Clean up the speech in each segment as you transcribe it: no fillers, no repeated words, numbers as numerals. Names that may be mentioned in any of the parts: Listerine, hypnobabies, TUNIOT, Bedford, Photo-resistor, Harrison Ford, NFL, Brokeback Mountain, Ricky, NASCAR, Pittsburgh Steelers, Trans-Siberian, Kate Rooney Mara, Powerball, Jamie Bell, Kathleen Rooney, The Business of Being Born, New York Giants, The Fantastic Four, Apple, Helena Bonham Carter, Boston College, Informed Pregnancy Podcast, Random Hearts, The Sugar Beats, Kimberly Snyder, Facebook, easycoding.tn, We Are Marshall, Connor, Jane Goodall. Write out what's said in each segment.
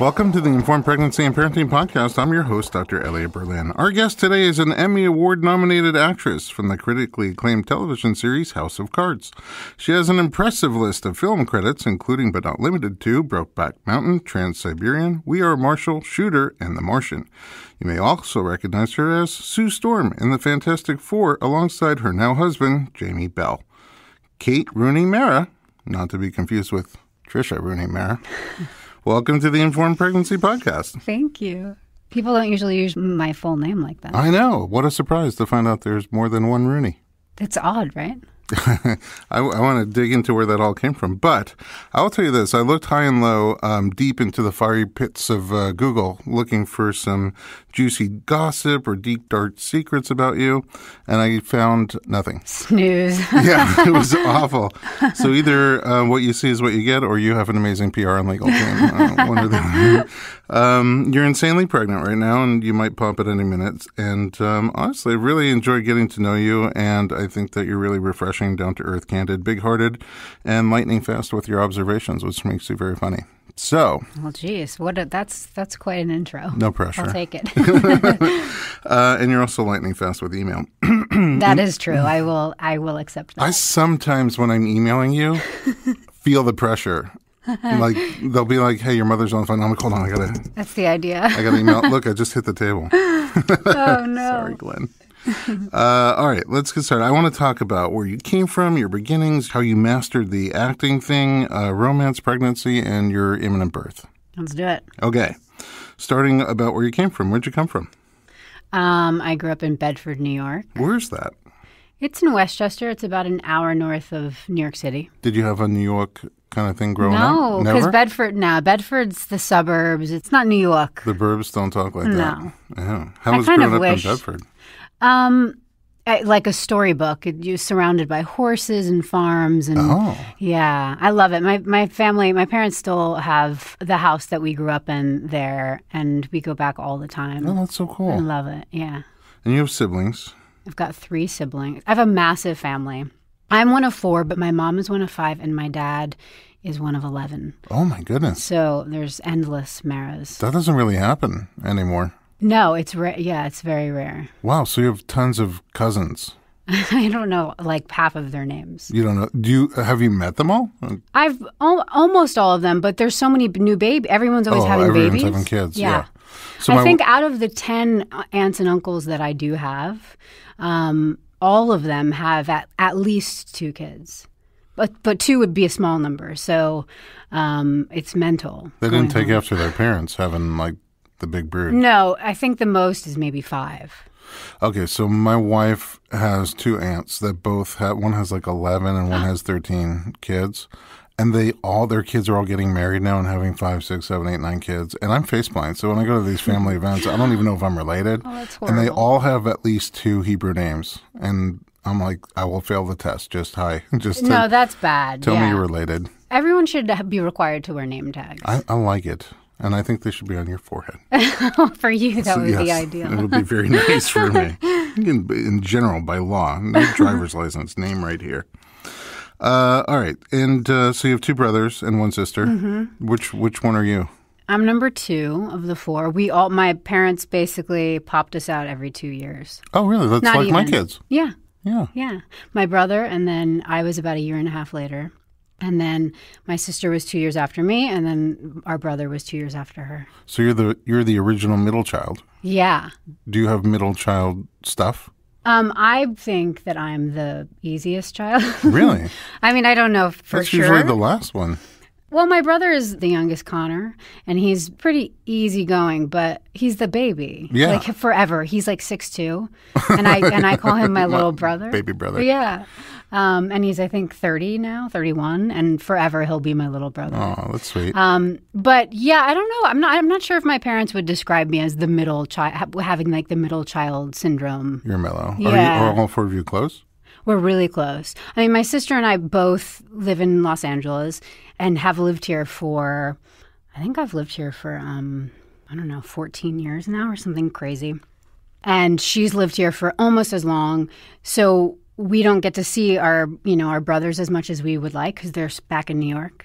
Welcome to the Informed Pregnancy and Parenting Podcast. I'm your host, Dr. Elliot Berlin. Our guest today is an Emmy Award-nominated actress from the critically acclaimed television series House of Cards. She has an impressive list of film credits, including but not limited to Brokeback Mountain, Trans-Siberian, We Are Marshall, Shooter, and The Martian. You may also recognize her as Sue Storm in The Fantastic Four alongside her now husband, Jamie Bell. Kate Rooney Mara, not to be confused with Trisha Rooney Mara. Welcome to the Informed Pregnancy Podcast. Thank you. People don't usually use my full name like that. I know. What a surprise to find out there's more than one Rooney. It's odd, right? I want to dig into where that all came from. But I'll tell you this. I looked high and low, deep into the fiery pits of Google, looking for some juicy gossip or deep, dark secrets about you, and I found nothing. Snooze. Yeah, it was awful. So either what you see is what you get, or you have an amazing PR and legal team. One or the other. You're insanely pregnant right now, and you might pop at any minute. And honestly, I really enjoy getting to know you, and I think that you're really refreshing, down-to-earth, candid, big-hearted, and lightning fast with your observations, which makes you very funny. So, well, geez, that's quite an intro. No pressure. I'll take it. And you're also lightning fast with email. That is true. I will accept that. I sometimes, when I'm emailing you, feel the pressure. Like they'll be like, "Hey, your mother's on the phone." I'm like, "Hold on, I gotta." That's the idea. I gotta email. Look, I just hit the table. Oh no! Sorry, Glenn. All right, let's get started. I want to talk about where you came from, your beginnings, how you mastered the acting thing, romance, pregnancy, and your imminent birth. Let's do it. Okay. Starting about where you came from. Where'd you come from? I grew up in Bedford, New York. Where's that? It's in Westchester. It's about an hour north of New York City. Did you have a New York kind of thing growing up? No, because Bedford, no. Bedford's the suburbs. It's not New York. The burbs don't talk like that. No. Yeah. How was growing up in Bedford? Like a storybook. You're surrounded by horses and farms. And oh. Yeah, I love it. My family, my parents still have the house that we grew up in there, and we go back all the time. Oh, that's so cool. I love it, yeah. And you have siblings? I've got 3 siblings. I have a massive family. I'm one of 4, but my mom is one of 5, and my dad is one of 11. Oh, my goodness. So there's endless Maras. That doesn't really happen anymore. No, it's rare. Yeah, it's very rare. Wow, so you have tons of cousins. I don't know, like half of their names. You don't know? Have you met them all? I've almost all of them, but there's so many new babies. Everyone's always having babies. Oh, everyone's having kids. Yeah. So I think out of the 10 aunts and uncles that I do have, all of them have at least 2 kids. But 2 would be a small number, so it's mental. They didn't take after their parents having like the big brood. No, I think the most is maybe 5. Okay, so my wife has 2 aunts that both have, one has like 11 and one has 13 kids. And their kids are all getting married now and having 5, 6, 7, 8, 9 kids. And I'm face blind, so when I go to these family events, I don't even know if I'm related. Oh, that's horrible. And they all have at least 2 Hebrew names. And I'm like, I will fail the test. Just hi. Just no, that's bad. Tell me you're related. Everyone should be required to wear name tags. I like it. And I think they should be on your forehead. For you, that would be ideal. It would be very nice for me. In general, by law, no driver's license, name right here. All right. And so you have 2 brothers and 1 sister. Mm-hmm. Which one are you? I'm number 2 of the 4. My parents basically popped us out every 2 years. Oh, really? That's not like even my kids. Yeah. Yeah. Yeah. My brother, and then I was about a year and a half later. And then my sister was 2 years after me, and then our brother was 2 years after her. So you're the original middle child. Yeah. Do you have middle child stuff? I think that I'm the easiest child. Really? I mean, I don't know for sure. That's usually the last one. Well, my brother is the youngest, Connor, and he's pretty easygoing, but he's the baby. Yeah. Like forever. He's like 6'2", and I call him my little brother. Baby brother. Yeah. And he's, I think, 30 now, 31, and forever he'll be my little brother. Oh, that's sweet. But yeah, I don't know. I'm not sure if my parents would describe me as the middle child, having like the middle child syndrome. You're mellow. Yeah. Are all 4 of you close? We're really close. I mean, my sister and I both live in Los Angeles and have lived here for, I think I've lived here for, I don't know, 14 years now or something crazy. And she's lived here for almost as long. So we don't get to see our, you know, our brothers as much as we would like because they're back in New York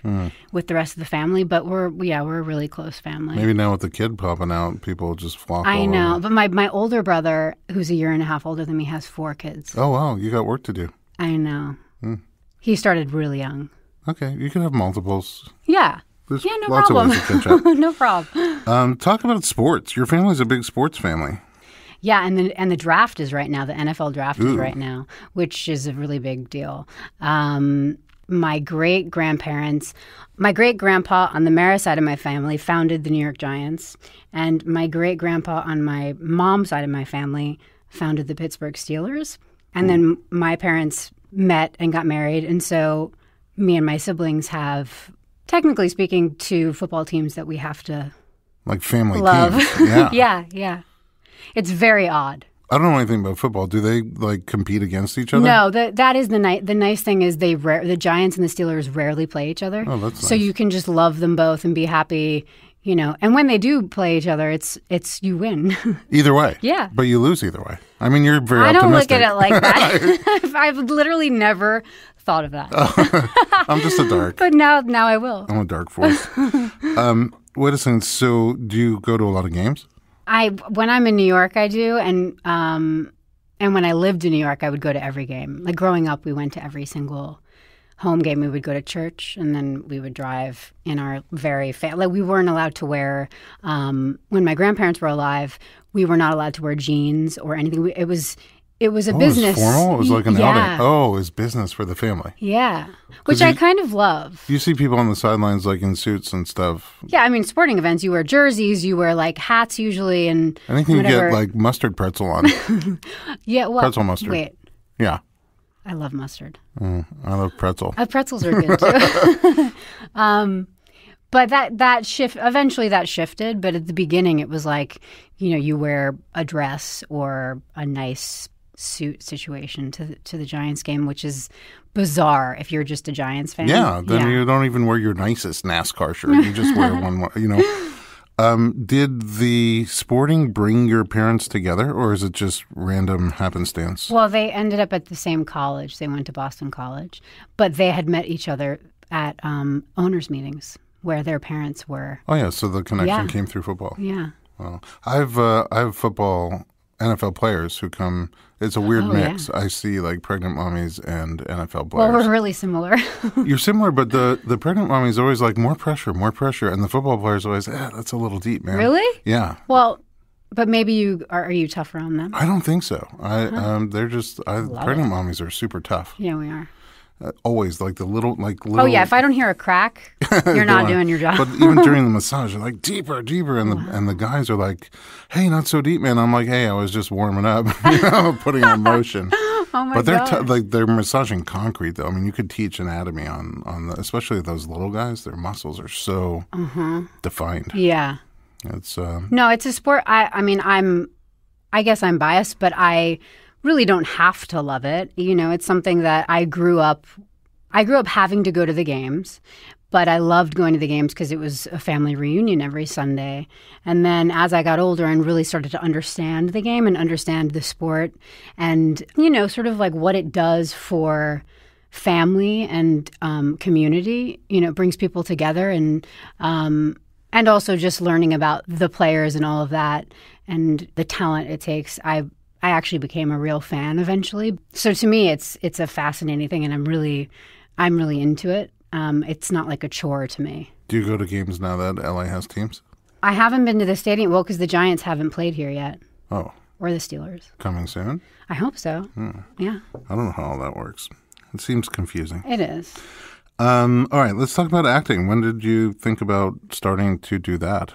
with the rest of the family. But we're a really close family. Maybe now with the kid popping out, people just flock. I know, over. But my older brother, who's a year and a half older than me, has 4 kids. Oh wow, you got work to do. I know. Mm. He started really young. Okay, you can have multiples. Yeah. There's lots of ways to catch up. No problem. Talk about sports. Your family's a big sports family. Yeah, and the draft is right now. The NFL draft is right now, which is a really big deal. My great-grandparents, my great-grandpa on the Mara side of my family founded the New York Giants, and my great-grandpa on my mom's side of my family founded the Pittsburgh Steelers. And then my parents met and got married, and so me and my siblings have, technically speaking, 2 football teams that we have to like family love. Teams. Yeah. Yeah. It's very odd. I don't know anything about football. Do they like compete against each other? No, that is the nice thing is the Giants and the Steelers rarely play each other. Oh, that's nice. So you can just love them both and be happy, you know. And when they do play each other, it's you win. Either way. Yeah. But you lose either way. I mean, you're very optimistic. I don't look at it like that. I've literally never thought of that. I'm just a dark. But now I will. I'm a dark force. Wait a second. So do you go to a lot of games? When I'm in New York, I do, and when I lived in New York, I would go to every game. Like growing up, we went to every single home game. We would go to church, and then we would drive in our very like we weren't allowed to wear. When my grandparents were alive, we were not allowed to wear jeans or anything. It was a business. It was formal? It was like an outing. Oh, it was business for the family. Yeah, which I kind of love. You see people on the sidelines like in suits and stuff. Yeah, I mean, sporting events, you wear jerseys, you wear like hats usually and I think you get like mustard pretzel on. Yeah, well. Pretzel mustard. Wait. Yeah. I love mustard. I love pretzel. Pretzels are good too. But that shift, eventually that shifted, but at the beginning it was like, you know, you wear a dress or a nice suit situation to the Giants game, which is bizarre if you're just a Giants fan. Yeah, you don't even wear your nicest NASCAR shirt. You just wear one, you know. Did the sporting bring your parents together, or is it just random happenstance? Well, they ended up at the same college. They went to Boston College, but they had met each other at owners' meetings where their parents were. Oh, yeah, so the connection came through football. Yeah. Well, I have football NFL players who come. It's a weird mix. Yeah. I see like pregnant mommies and NFL players. Well, we're really similar. You're similar, but the pregnant mommies always like more pressure, and the football players always, that's a little deep, man. Really? Yeah. Well, but maybe are you tougher on them? I don't think so. They're just pregnant mommies are super tough. Yeah, we are. Always like the little. Oh yeah, if I don't hear a crack, you're not doing your job. But even during the massage, you're like deeper, and the guys are like, "Hey, not so deep, man." I'm like, "Hey, I was just warming up, you know, putting on motion." But they're like they're massaging concrete though. I mean, you could teach anatomy on especially those little guys. Their muscles are so defined. Yeah, it's no, it's a sport. I mean, I guess I'm biased, but I really don't have to love it. You know, it's something that I grew up having to go to the games, but I loved going to the games because it was a family reunion every Sunday. And then as I got older and really started to understand the game and understand the sport and, you know, sort of like what it does for family and community, you know, it brings people together and also just learning about the players and all of that and the talent it takes. I actually became a real fan eventually. So to me, it's a fascinating thing, and I'm really into it. It's not like a chore to me. Do you go to games now that LA has teams? I haven't been to the stadium, well, because the Giants haven't played here yet. Oh. Or the Steelers. Coming soon? I hope so. Hmm. Yeah. I don't know how all that works. It seems confusing. It is. All right, let's talk about acting. When did you think about starting to do that?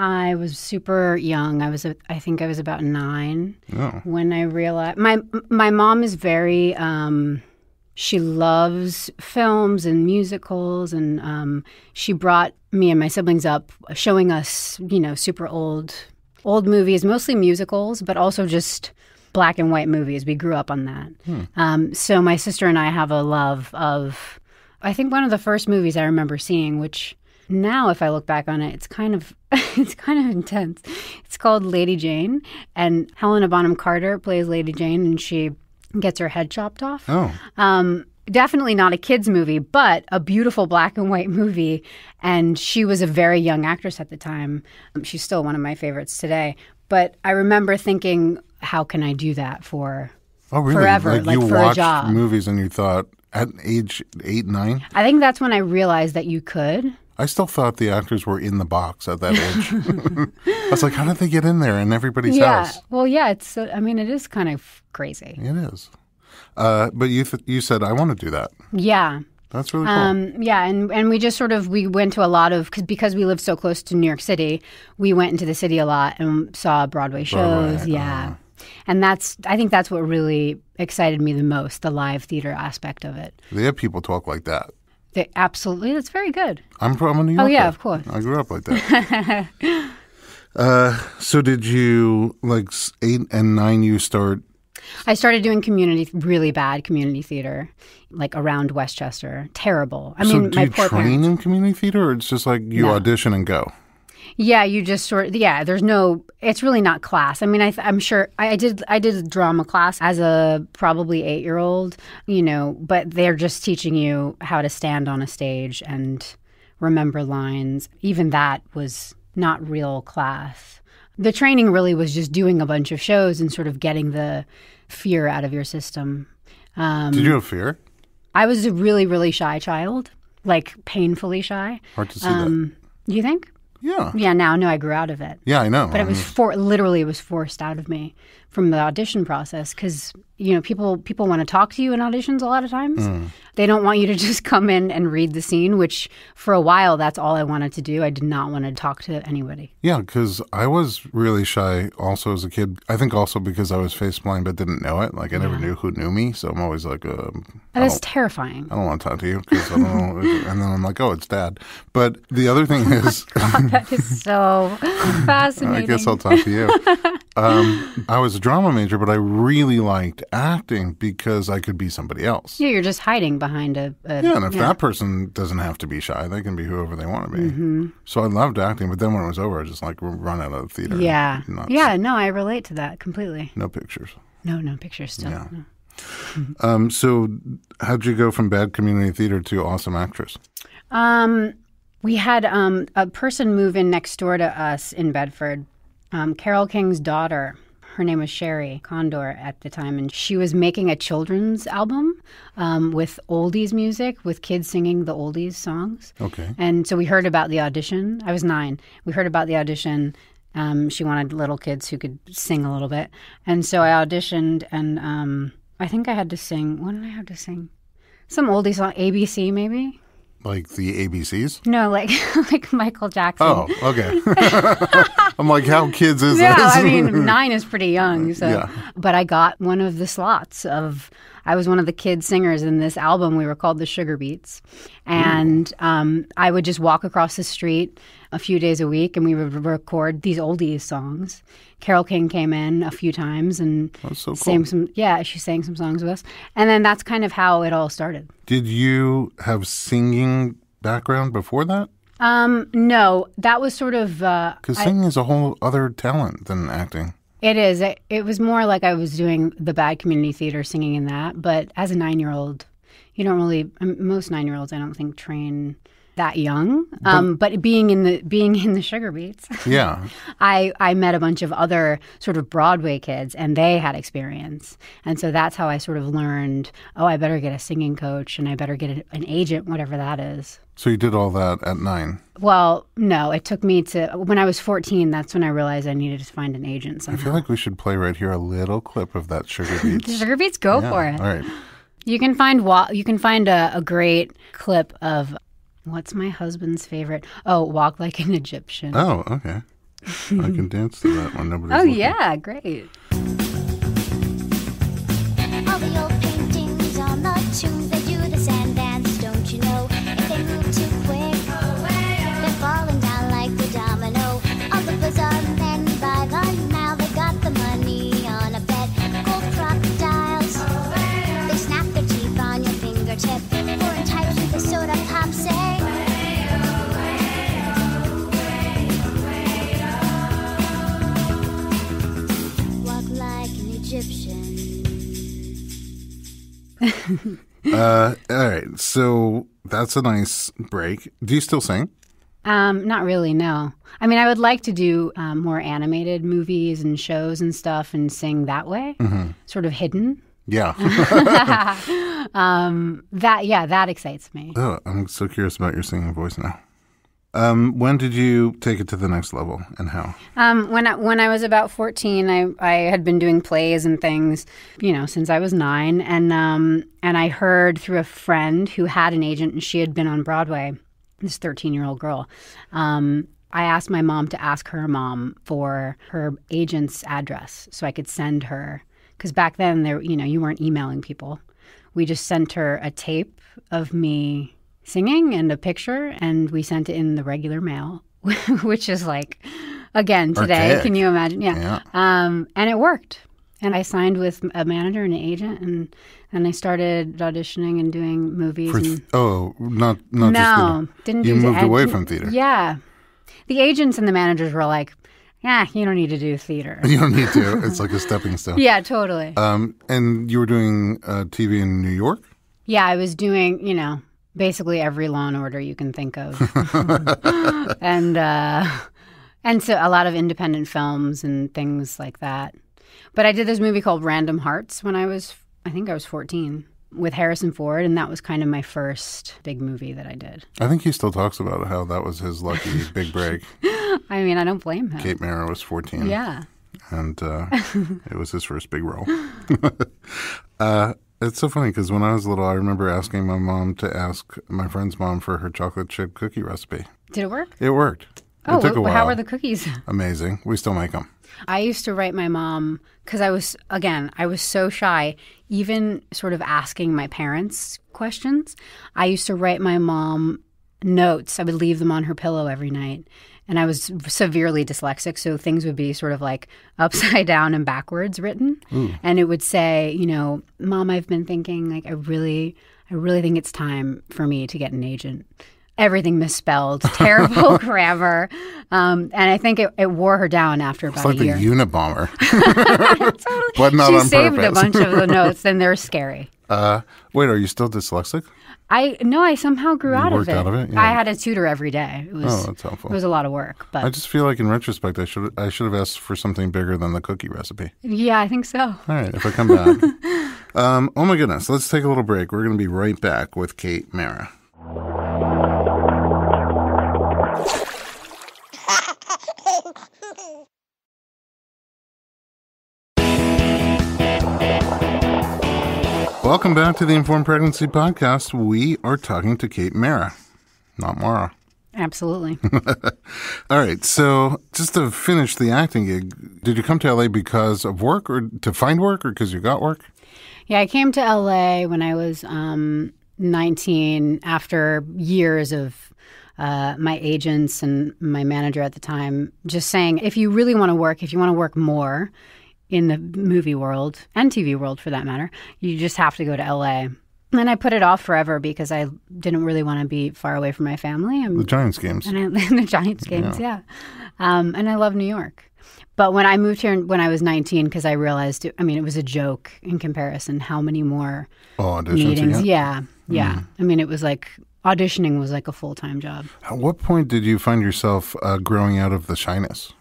I was super young. I think I was about 9 when I realized my mom is very, she loves films and musicals, and she brought me and my siblings up, showing us, you know, super old movies, mostly musicals, but also just black and white movies. We grew up on that. So my sister and I have a love of, I think one of the first movies I remember seeing, which now, if I look back on it, it's kind of intense. It's called Lady Jane, and Helena Bonham Carter plays Lady Jane, and she gets her head chopped off. Oh. Definitely not a kid's movie, but a beautiful black and white movie. And she was a very young actress at the time. She's still one of my favorites today. But I remember thinking, how can I do that for forever? Like you for watched a job. Movies and you thought, at age 8, 9? I think that's when I realized that you could. I still thought the actors were in the box at that age. I was like, how did they get in there in everybody's house? Well, yeah, it's, I mean, it is kind of crazy. It is. But you said, I want to do that. Yeah. That's really cool. Yeah, and we just sort of, we went to a lot of, because we lived so close to New York City, we went into the city a lot and saw Broadway shows. Yeah. And I think that's what really excited me the most, the live theater aspect of it. They have people talk like that. They, absolutely. That's very good. I'm from New York. Oh, yeah, of course. I grew up like that. So did you, like 8 and 9, you start? I started doing really bad community theater, like around Westchester. Terrible. I mean, my poor parents. So do you train in community theater, or it's just like you audition and go? Yeah, you just sort of, yeah, there's no, it's really not class. I mean, I'm sure, I did drama class as a probably 8-year-old, you know, but they're just teaching you how to stand on a stage and remember lines. Even that was not real class. The training really was just doing a bunch of shows and sort of getting the fear out of your system. Did you have fear? I was a really, really shy child, like painfully shy. Hard to see that. You think? Yeah. Yeah, now I know I grew out of it. Yeah, I know. But it was literally it was forced out of me from the audition process because, you know, people want to talk to you in auditions a lot of times. Mm. They don't want you to just come in and read the scene, which for a while that's all I wanted to do. I did not want to talk to anybody. Yeah, because I was really shy also as a kid. I think also because I was face blind but didn't know it. Like I never knew who knew me, so I'm always like, that's terrifying. I don't want to talk to you because I don't know. And then I'm like, oh, it's Dad. But the other thing is... God, that is so fascinating. I guess I'll talk to you. I was a drama major, but I really liked acting because I could be somebody else. Yeah, you're just hiding behind a yeah, and if that person doesn't have to be shy, they can be whoever they want to be. Mm-hmm. So I loved acting, but then when it was over, I just like run out of the theater. Yeah. Yeah, no, I relate to that completely. No pictures. No pictures still. Yeah. No. Mm-hmm. So how'd you go from bad community theater to awesome actress? We had a person move in next door to us in Bedford, Carole King's daughter. Her name was Sherry Condor at the time, and she was making a children's album with oldies music, with kids singing the oldies songs. Okay. And so we heard about the audition. I was 9. We heard about the audition. She wanted little kids who could sing a little bit. And so I auditioned, and I think I had to sing. What did I have to sing? Some oldie song, ABC maybe? Like the ABCs? No, like Michael Jackson. Oh, okay. I'm like, how kids is this? No, I mean, 9 is pretty young. So. Yeah. But I got one of the slots of, I was one of the kid singers in this album. We were called The Sugar Beats. And I would just walk across the street a few days a week, and we would record these oldies songs. Carole King came in a few times and sang some. Yeah, she sang some songs with us, and then that's kind of how it all started. Did you have singing background before that? No, that was sort of because singing is a whole other talent than acting. It is. It was more like I was doing the bad community theater, singing in that. But as a 9-year-old, you don't really. Most 9-year-olds, I don't think, train that young, but being in the Sugar Beats, yeah, I met a bunch of other sort of Broadway kids, and they had experience, and so that's how I sort of learned. Oh, I better get a singing coach, and I better get an agent, whatever that is. So you did all that at 9? Well, no, it took me to when I was 14. That's when I realized I needed to find an agent somehow. I feel like we should play right here a little clip of that Sugar Beats. Sugar Beats, go for it. All right, you can find a great clip of. What's my husband's favorite? Oh, Walk Like an Egyptian. Oh, okay. I can dance to that one. Nobody's looking. Yeah, great. All the old paintings on the tombs, they do the sand dance, don't you know? If they move too quick, they're falling down like the domino. All the bizarre men by the now, they got the money on a bed. Gold crocodiles, they snap their teeth on your fingertip. Foreign types with the soda pop say. Egyptian. All right. So that's a nice break. Do you still sing? Not really, no. I mean, I would like to do more animated movies and shows and stuff and sing that way, sort of hidden. Yeah. That excites me. Oh, I'm so curious about your singing voice now. When did you take it to the next level and how? When I was about 14, I had been doing plays and things, you know, since I was 9. And I heard through a friend who had an agent, and she had been on Broadway, this 13-year-old girl. I asked my mom to ask her mom for her agent's address so I could send her, because back then, there, you know, you weren't emailing people. We just sent her a tape of me singing and a picture, and we sent it in the regular mail, which is like, again, today, archaic. Can you imagine? Yeah. And it worked. And I signed with a manager and an agent, and I started auditioning and doing movies. You moved away from theater. Yeah. The agents and the managers were like, yeah, you don't need to do theater. You don't need to. It's like a stepping stone. Yeah, totally. And you were doing TV in New York? Yeah, I was doing, you know, basically every Law and Order you can think of. And so a lot of independent films and things like that. But I did this movie called Random Hearts when I think I was 14, with Harrison Ford, and that was kind of my first big movie that I did. I think he still talks about how that was his lucky big break. I mean, I don't blame him. Kate Mara was 14. Yeah. And it was his first big role. It's so funny because when I was little, I remember asking my mom to ask my friend's mom for her chocolate chip cookie recipe. Did it work? It worked. Oh, it took a while. How were the cookies? Amazing. We still make them. I used to write my mom because I was so shy, even sort of asking my parents questions. I used to write my mom notes. I would leave them on her pillow every night. And I was severely dyslexic, so things would be sort of like upside down and backwards written. Ooh. And it would say, you know, Mom, I've been thinking, like, I really think it's time for me to get an agent. Everything misspelled, terrible grammar. And I think it wore her down after about a year. It's like a Unabomber. Totally. But not on purpose. She saved a bunch of the notes, and they're scary. Wait, are you still dyslexic? No, I somehow grew out of it. Out of it? Yeah. I had a tutor every day. It was, that's helpful. It was a lot of work. But I just feel like in retrospect, I should have asked for something bigger than the cookie recipe. Yeah, I think so. All right, if I come back. Oh, my goodness. Let's take a little break. We're going to be right back with Kate Mara. Welcome back to the Informed Pregnancy Podcast. We are talking to Kate Mara, not Mara. Absolutely. All right. So just to finish the acting gig, did you come to L.A. because of work or to find work or because you got work? Yeah, I came to L.A. when I was 19 after years of my agents and my manager at the time just saying, if you really want to work, if you want to work more in the movie world and TV world for that matter, you just have to go to L.A. And I put it off forever because I didn't really want to be far away from my family. And the Giants games. The Giants games, yeah. And I love New York. But when I moved here when I was 19, because I realized, it was a joke in comparison how many more meetings. Yeah, yeah. I mean, it was like auditioning was like a full-time job. At what point did you find yourself growing out of the shyness?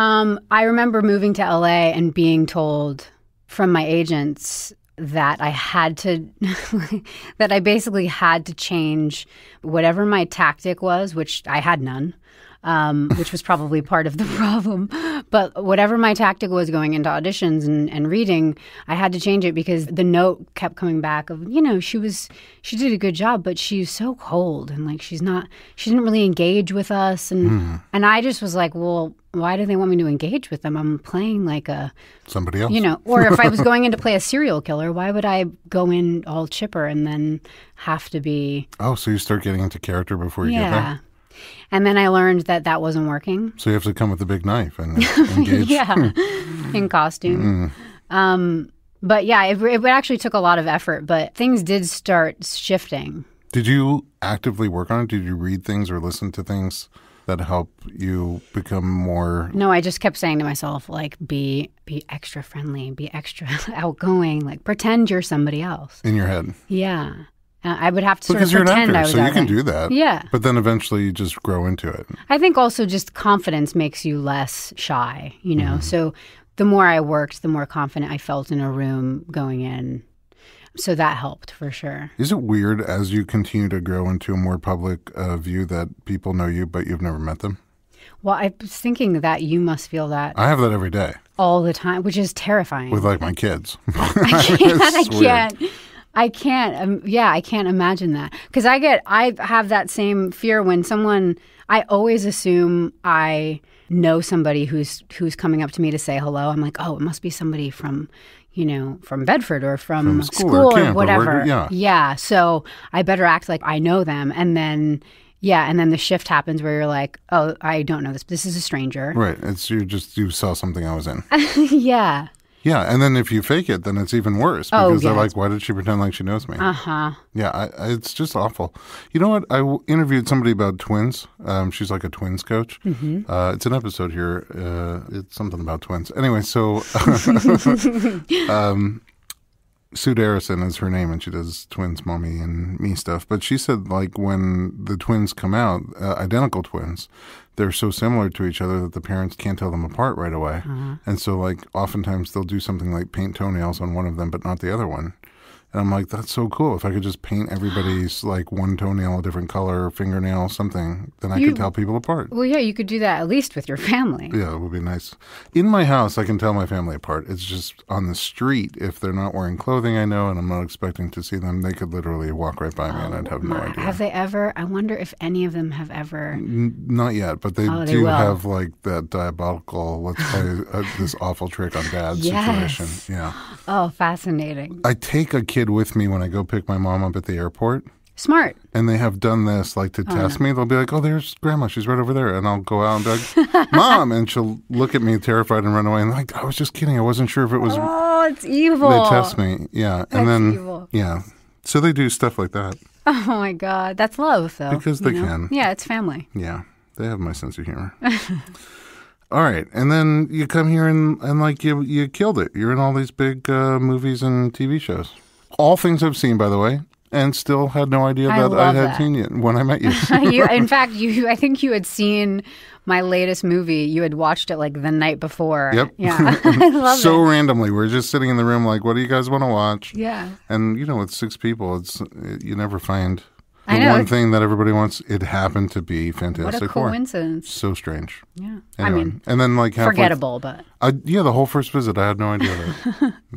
I remember moving to LA and being told from my agents that I had to, that I basically had to change whatever my tactic was, which I had none, which was probably part of the problem. But whatever my tactic was going into auditions and reading, I had to change it because the note kept coming back of, you know, she did a good job, but she's so cold and like she didn't really engage with us. And I just was like, well, why do they want me to engage with them? I'm playing like somebody else, you know, or if I was going in to play a serial killer, why would I go in all chipper and then have to be? Oh, so you start getting into character before you get there? And then I learned that that wasn't working. So you have to come with a big knife and engage. Yeah, in costume. But yeah, it actually took a lot of effort, but things did start shifting. Did you actively work on it? Did you read things or listen to things that help you become more? No, I just kept saying to myself, like, be extra friendly, be extra outgoing, like pretend you're somebody else. In your head. Yeah. I would have to sort of pretend I was. Because you're an actor, so you can do that. Yeah. But then eventually you just grow into it. I think also just confidence makes you less shy, you know. Mm-hmm. So the more I worked, the more confident I felt in a room going in. So that helped for sure. Is it weird as you continue to grow into a more public view that people know you, but you've never met them? Well, I was thinking that you must feel that. I have that every day. All the time, which is terrifying. With like my kids. I can't imagine that. Because I have that same fear when someone, I always assume I know somebody who's coming up to me to say hello. I'm like, oh, it must be somebody from, you know, from Bedford or from school or whatever. Or, yeah. Yeah. So I better act like I know them. And then, yeah. And then the shift happens where you're like, oh, I don't know this. This is a stranger. Right. It's you saw something I was in. Yeah. Yeah. And then if you fake it, then it's even worse because they're like, why did she pretend like she knows me? Uh-huh. Yeah. It's just awful. You know what? I interviewed somebody about twins. She's like a twins coach. Mm-hmm. It's an episode here. It's something about twins. Anyway, so Sue Darrison is her name, and she does twins, mommy, and me stuff. But she said, like, when the twins come out, identical twins, they're so similar to each other that the parents can't tell them apart right away. Uh-huh. And so, like, oftentimes they'll do something like paint toenails on one of them but not the other one. And I'm like, that's so cool. If I could just paint everybody's, like, one toenail a different color, fingernail, something, then I could tell people apart. Well, yeah, you could do that at least with your family. Yeah, it would be nice. In my house, I can tell my family apart. It's just on the street, if they're not wearing clothing I know and I'm not expecting to see them, they could literally walk right by me and I'd have no idea. Have they ever? I wonder if any of them have ever. Not yet, but they do have, like, that diabolical, let's play this awful trick on dad situation. Yeah. Oh, fascinating. I take a kid with me when I go pick my mom up at the airport. Smart. And they have done this, like, to test me. They'll be like, oh, there's Grandma. She's right over there. And I'll go out and be like, Mom. And she'll look at me terrified and run away. And like, I was just kidding. I wasn't sure if it was. Oh, it's evil. They test me. Yeah. That's and then, evil. Yeah. So they do stuff like that. Oh, my God. That's love, though. Because they can. Yeah, it's family. Yeah. They have my sense of humor. All right. And then you come here and like, you killed it. You're in all these big movies and TV shows. All things I've seen, by the way, and still had no idea that I had seen you when I met you. In fact, I think you had seen my latest movie. You had watched it like the night before. Yep. Yeah. I love so it. So randomly. We're just sitting in the room like, what do you guys want to watch? Yeah. And, you know, with six people, you never find the one thing that everybody wants. It happened to be Fantastic Four. What a coincidence. So strange. Yeah. Anyway, I mean, and then like halfway, forgettable, but. Yeah, the whole first visit, I had no idea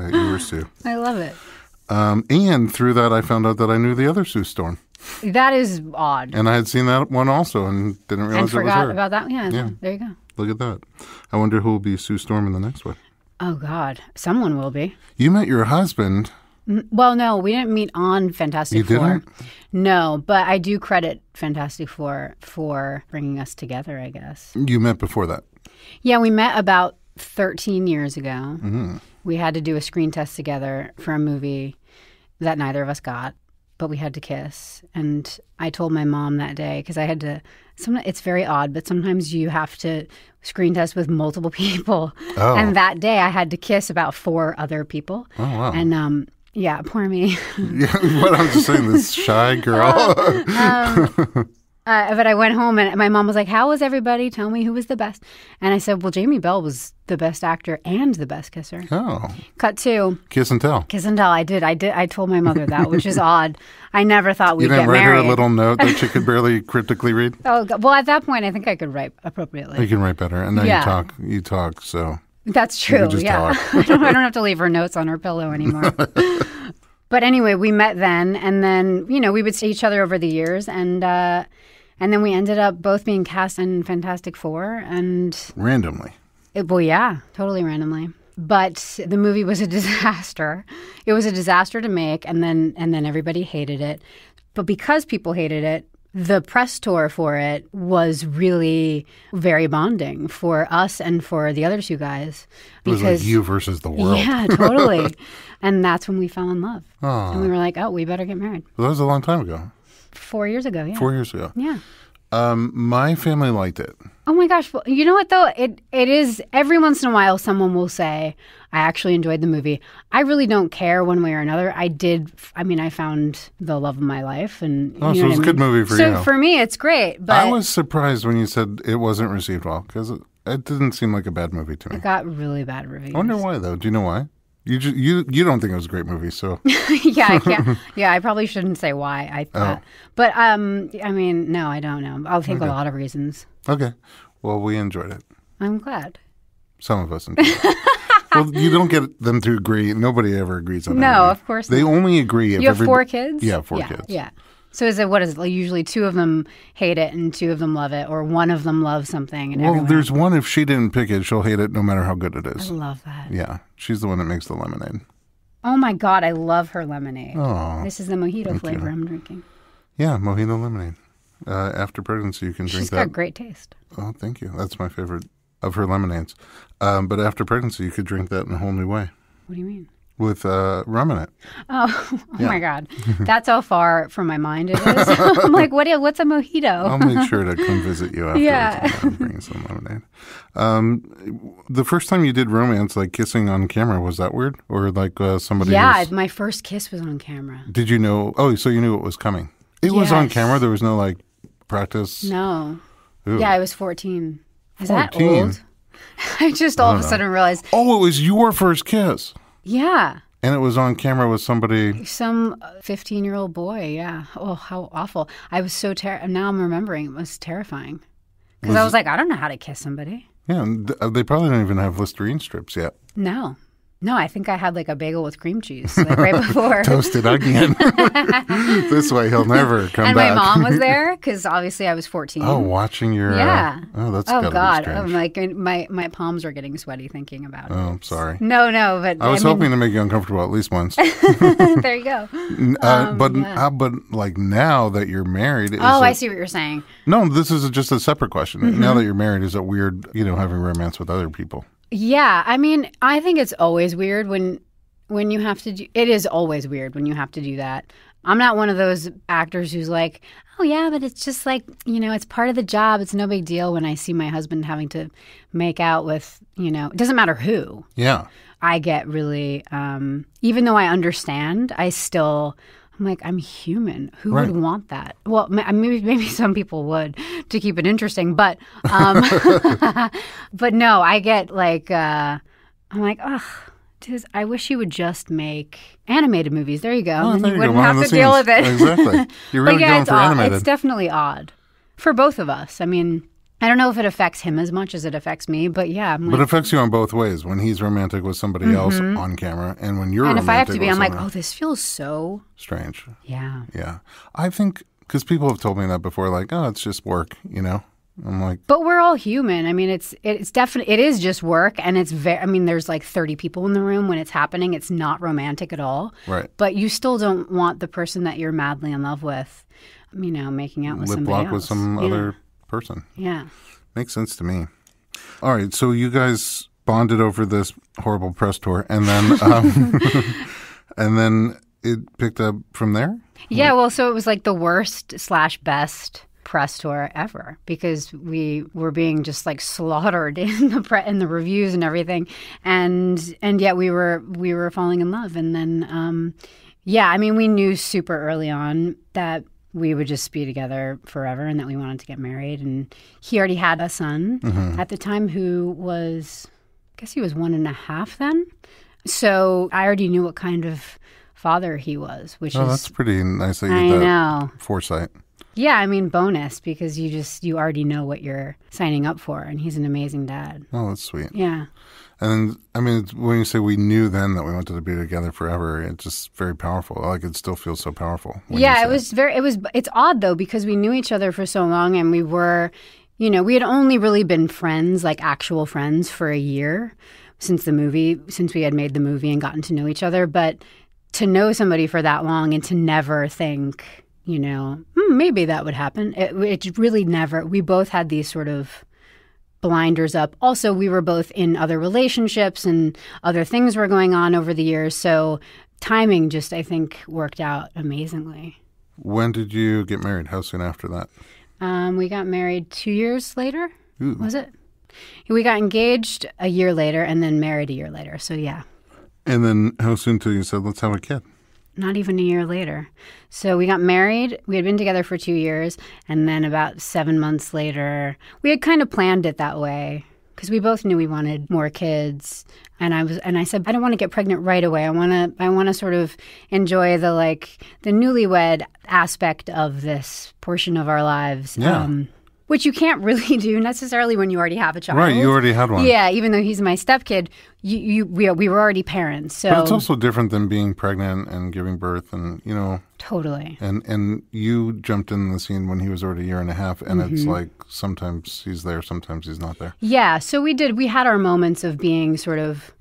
that you were Sue. I love it. And through that, I found out that I knew the other Sue Storm. That is odd. And I had seen that one also and didn't realize it was her. And forgot about that. Yeah, there you go. Look at that. I wonder who will be Sue Storm in the next one. Oh, God. Someone will be. You met your husband. Well, no, we didn't meet on Fantastic Four. You didn't? No, but I do credit Fantastic Four for bringing us together, I guess. You met before that? Yeah, we met about 13 years ago. Mm-hmm. We had to do a screen test together for a movie that neither of us got, but we had to kiss. And I told my mom that day because I had to – it's very odd, but sometimes you have to screen test with multiple people. Oh. And that day I had to kiss about 4 other people. Oh, wow. And yeah, poor me. Yeah, but I'm just saying, this shy girl. But I went home and my mom was like, how was everybody? Tell me who was the best. And I said, well, Jamie Bell was the best actor and the best kisser. Oh. Cut to. Kiss and tell. Kiss and tell. I did. I told my mother that, which is odd. I never thought we'd get married. You didn't write her a little note that she could barely cryptically read? Oh, well, at that point, I think I could write appropriately. You can write better. And now you talk, so. That's true. Yeah. I don't have to leave her notes on her pillow anymore. But anyway, we met then. And then, you know, we would see each other over the years. And then we ended up both being cast in Fantastic Four. And randomly. Well, yeah, totally randomly. But the movie was a disaster. It was a disaster to make, and then everybody hated it. But because people hated it, the press tour for it was really very bonding for us and for the other two guys. Because, it was like you versus the world. Yeah, totally. And that's when we fell in love. Aww. And we were like, oh, we better get married. Well, that was a long time ago. 4 years ago, yeah. 4 years ago. Yeah. My family liked it. Oh my gosh. Well, you know what though? It is every once in a while someone will say, I actually enjoyed the movie. I really don't care one way or another. I found the love of my life and so it's a good movie for you. So for me it's great. But I was surprised when you said it wasn't received well because it didn't seem like a bad movie to me. It got really bad reviews. I wonder why though. Do you know why? You don't think it was a great movie, so yeah, I can't. Yeah, I probably shouldn't say why I thought, but no, I don't know. I'll think a lot of reasons. Okay, well, we enjoyed it. I'm glad. Some of us enjoyed it. Well, you don't get them to agree. Nobody ever agrees on that. No, of course not. They only agree. You have four kids. Yeah, four kids. Yeah. So what is it, usually two of them hate it and two of them love it, or one of them loves something and everyone... Well, there's one, if she didn't pick it, she'll hate it no matter how good it is. I love that. Yeah. She's the one that makes the lemonade. Oh my God, I love her lemonade. Oh, this is the mojito flavor I'm drinking. Yeah, mojito lemonade. After pregnancy, you can drink that. She's got great taste. Oh, thank you. That's my favorite of her lemonades. But after pregnancy, you could drink that in a whole new way. What do you mean? With rum in it. Oh my God. That's how far from my mind it is. I'm like, what's a mojito? I'll make sure to come visit you afterwards. Yeah. I'm bringing some lemonade. The first time you did romance, like kissing on camera, was that weird? Or like somebody else? Yeah, my first kiss was on camera. Did you know? Oh, so you knew it was coming. It was on camera? There was no like practice? No. Ooh. Yeah, I was 14. Is 14? That old? I just all of a sudden realized. Oh, it was your first kiss. Yeah. And it was on camera with somebody. Some 15-year-old boy, yeah. Oh, how awful. I was so terrified. Now I'm remembering it was terrifying. Because I was like, I don't know how to kiss somebody. Yeah, and they probably don't even have Listerine strips yet. No. No, I think I had like a bagel with cream cheese like, right before. Toasted onion. This way he'll never come back. And my mom was there because obviously I was 14. Oh, watching your... Yeah. Oh, God. I'm like, my palms are getting sweaty thinking about it. Oh, I'm sorry. No, but... I was hoping to make you uncomfortable at least once. There you go. But like now that you're married... I see what you're saying. No, this is just a separate question. Mm-hmm. Now that you're married, is it weird, having romance with other people? Yeah, I think it's always weird when you have to do... It is always weird when you have to do that. I'm not one of those actors who's like, oh, yeah, but it's just like, it's part of the job. It's no big deal when I see my husband having to make out with, it doesn't matter who. Yeah. I get really... even though I understand, I'm like, I'm human. Who would want that? Well, maybe some people would to keep it interesting, but but no, I get like, I'm like, ugh, I wish you would just make animated movies. There you go. Oh, and you wouldn't have to deal with it. Exactly. You're really going for animated. It's definitely odd for both of us. I don't know if it affects him as much as it affects me, but yeah. But it affects you on both ways, when he's romantic with somebody else on camera and when you're romantic with someone. And if I have to be, I'm like, oh, this feels so... Strange. Yeah. Yeah. I think, because people have told me that before, like, oh, it's just work, I'm like... But we're all human. It's definitely... It is just work, and it's very... there's like 30 people in the room when it's happening. It's not romantic at all. Right. But you still don't want the person that you're madly in love with, making out with somebody else. Lip lock with some other... person. Yeah. Makes sense to me. All right. So you guys bonded over this horrible press tour and then it picked up from there? Yeah. Well, so it was like the worst / best press tour ever because we were being just like slaughtered in the reviews and everything. And yet we were falling in love. And then, we knew super early on that we would just be together forever and that we wanted to get married. And he already had a son at the time who was, I guess he was 1.5 then. So I already knew what kind of father he was, which is... Oh, that's pretty nice that you did that foresight. Yeah, bonus because you already know what you're signing up for and he's an amazing dad. Oh, that's sweet. Yeah. And when you say we knew then that we wanted to be together forever, it's just very powerful. Like it still feels so powerful. Yeah, it's odd though because we knew each other for so long and we were, we had only really been friends, like actual friends for a year since we had made the movie and gotten to know each other. But to know somebody for that long and to never think, maybe that would happen. It really never. We both had these sort of blinders up. Also, we were both in other relationships and other things were going on over the years. So timing just, I think, worked out amazingly. When did you get married? How soon after that? We got married 2 years later, was it? We got engaged a year later and then married a year later, so yeah. And then how soon till you said, let's have a kid? Not even a year later. So we got married. We had been together for 2 years, and then about 7 months later, we had kind of planned it that way because we both knew we wanted more kids. And I said, I don't want to get pregnant right away. I want to sort of enjoy the the newlywed aspect of this portion of our lives. Yeah. Which you can't really do necessarily when you already have a child. Right, you already had one. Yeah, even though he's my stepkid, we were already parents. So. But it's also different than being pregnant and giving birth and, you know. Totally. And you jumped in the scene when he was already a year and a half, and it's like sometimes he's there, sometimes he's not there. Yeah, so we had our moments of being sort of.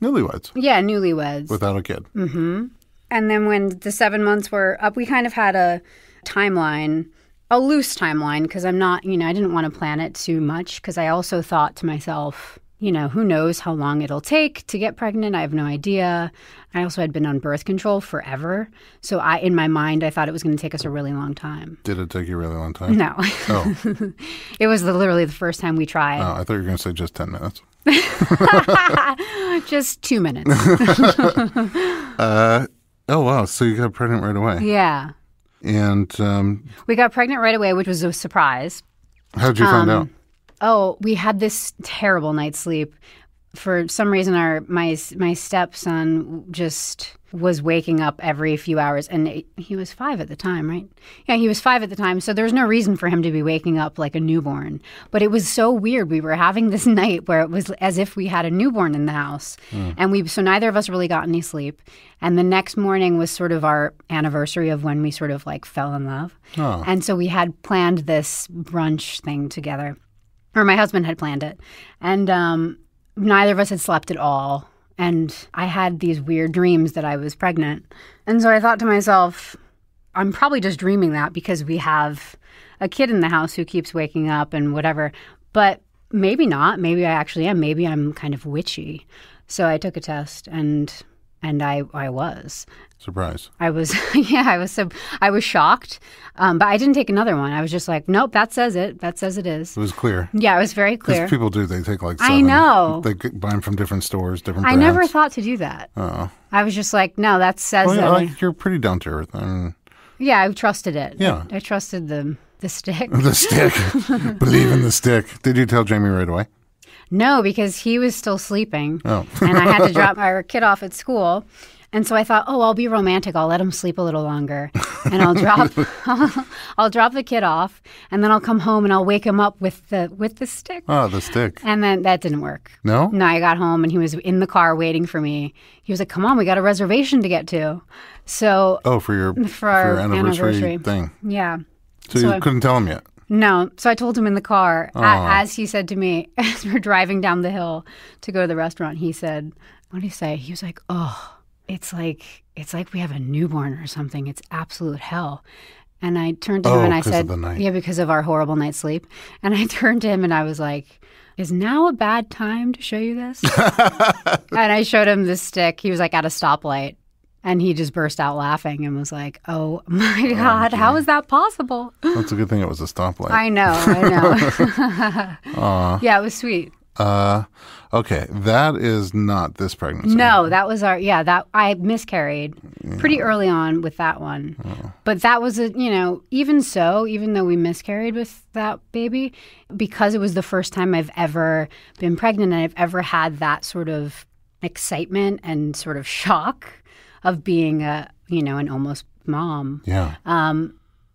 Newlyweds. Yeah, newlyweds. Without a kid. Mm-hmm. And then when the 7 months were up, we kind of had a timeline. A loose timeline, because I'm not, I didn't want to plan it too much, because I also thought to myself, who knows how long it'll take to get pregnant. I have no idea. I also had been on birth control forever. So in my mind, I thought it was going to take us a really long time. Did it take you a really long time? No. Oh. It was literally the first time we tried. Oh, I thought you were going to say just 10 minutes. Just 2 minutes. Oh, wow. So you got pregnant right away. Yeah. And we got pregnant right away, which was a surprise. How did you find out? Oh, we had this terrible night's sleep. For some reason, my stepson just was waking up every few hours, and he was 5 at the time, right? Yeah, he was 5 at the time, so there was no reason for him to be waking up like a newborn. But it was so weird. We were having this night where it was as if we had a newborn in the house, and so neither of us really got any sleep. And the next morning was sort of our anniversary of when we sort of fell in love, and so we had planned this brunch thing together, or my husband had planned it, and neither of us had slept at all, and I had these weird dreams that I was pregnant. And so I thought to myself, I'm probably just dreaming that because we have a kid in the house who keeps waking up and whatever. But maybe not. Maybe I actually am. Maybe I'm kind of witchy. So I took a test, and I was. Surprise. I was, yeah, I was shocked, but I didn't take another one. I was just like, nope, that says it. That says it is. It was clear. Yeah, it was very clear. Because people do, they take like 7. I know. They buy them from different stores, different brands. I never thought to do that. Oh. I was just like, no, that says it. Well, yeah, you're pretty down to earth. I mean, yeah, I trusted it. Yeah. I trusted the stick. The stick. Believe in the stick. Did you tell Jamie right away? No, because he was still sleeping. Oh. And I had to drop our kid off at school. And so I thought, oh, I'll be romantic. I'll let him sleep a little longer, and I'll drop the kid off, and then I'll come home and I'll wake him up with the stick. Oh, the stick. And then that didn't work. No? No, I got home and he was in the car waiting for me. He was like, "Come on, we got a reservation to get to." So for our anniversary thing. Yeah. So you couldn't tell him yet. No. So I told him in the car, as he said to me, as we're driving down the hill to go to the restaurant, he said, "What did he say?" He was like, "Oh, it's like we have a newborn or something. It's absolute hell." And I turned to him and I said, yeah, because of our horrible night's sleep. And I turned to him and I was like, is now a bad time to show you this? And I showed him this stick. He was like at a stoplight, and he just burst out laughing and was like, oh my God, how is that possible? That's a good thing it was a stoplight. I know, I know. Yeah, it was sweet. Okay, that is not this pregnancy. No, that was that I miscarried pretty early on with that one. Oh. But that was, even though we miscarried with that baby, because it was the first time I've ever been pregnant and I've ever had that sort of excitement and sort of shock of being an almost mom. Yeah.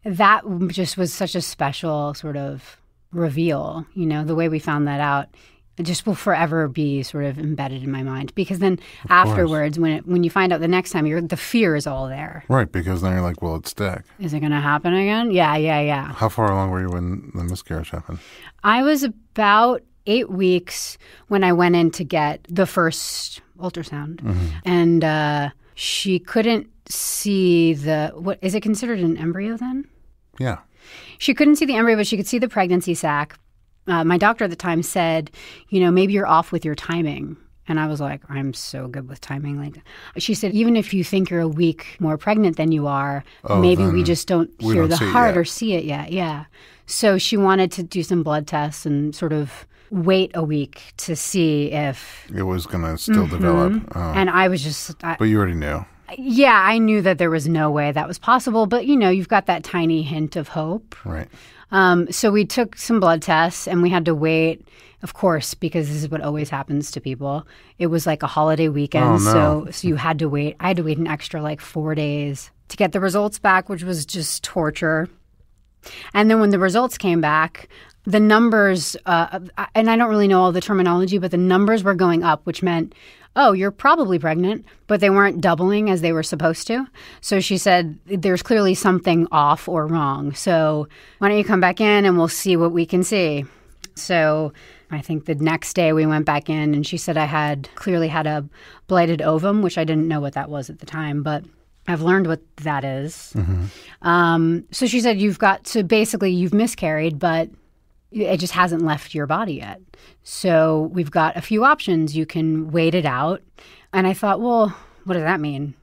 That just was such a special sort of reveal, the way we found that out. It just will forever be sort of embedded in my mind, because then afterwards, when you find out the next time, the fear is all there. Right, because then you're like, will it stick? Is it going to happen again? Yeah. How far along were you when the miscarriage happened? I was about 8 weeks when I went in to get the first ultrasound, and she couldn't see what is it considered an embryo then? Yeah. She couldn't see the embryo, but she could see the pregnancy sac. My doctor at the time said, maybe you're off with your timing. And I was like, I'm so good with timing. She said, even if you think you're a week more pregnant than you are, maybe we just don't hear the heart or see it yet. Yeah. So she wanted to do some blood tests and sort of wait a week to see if it was going to still develop. And I was just... But you already knew. Yeah, I knew that there was no way that was possible. But, you know, you've got that tiny hint of hope. Right. So we took some blood tests and we had to wait, of course, because this is what always happens to people. It was like a holiday weekend. Oh, no. So you had to wait. I had to wait an extra like 4 days to get the results back, which was just torture. And then when the results came back, the numbers, and I don't really know all the terminology, but the numbers were going up, which meant, oh, you're probably pregnant, but they weren't doubling as they were supposed to. So she said, there's clearly something off or wrong. So why don't you come back in and we'll see what we can see. So I think the next day we went back in and she said I had clearly had a blighted ovum, which I didn't know what that was at the time, but I've learned what that is. So she said, so basically you've miscarried, but it just hasn't left your body yet. So we've got a few options. You can wait it out. And I thought, well, what does that mean?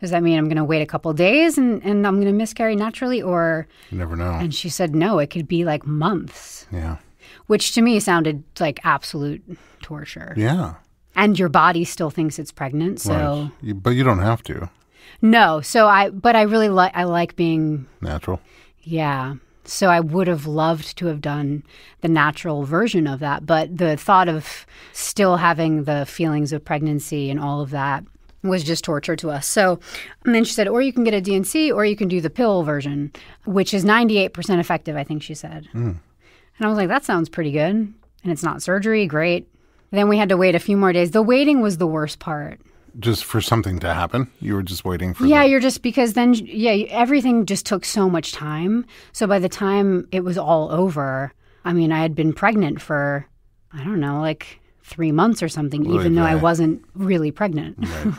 Does that mean I'm going to wait a couple of days and I'm going to miscarry naturally, or? You never know. And she said, no, it could be like months. Yeah. Which to me sounded like absolute torture. Yeah. And your body still thinks it's pregnant, so. Right. But you don't have to. No. So but I really like, I like being. Natural. Yeah. So I would have loved to have done the natural version of that. But the thought of still having the feelings of pregnancy and all of that was just torture to us. So, and then she said, or you can get a D&C or you can do the pill version, which is 98% effective, I think she said. Mm. And I was like, that sounds pretty good. And it's not surgery. Great. And then we had to wait a few more days. The waiting was the worst part. Just for something to happen? You were just waiting for... Yeah, you're just... Because then, yeah, everything just took so much time. So by the time it was all over, I mean, I had been pregnant for, I don't know, like 3 months or something, really, even though I wasn't really pregnant. Right.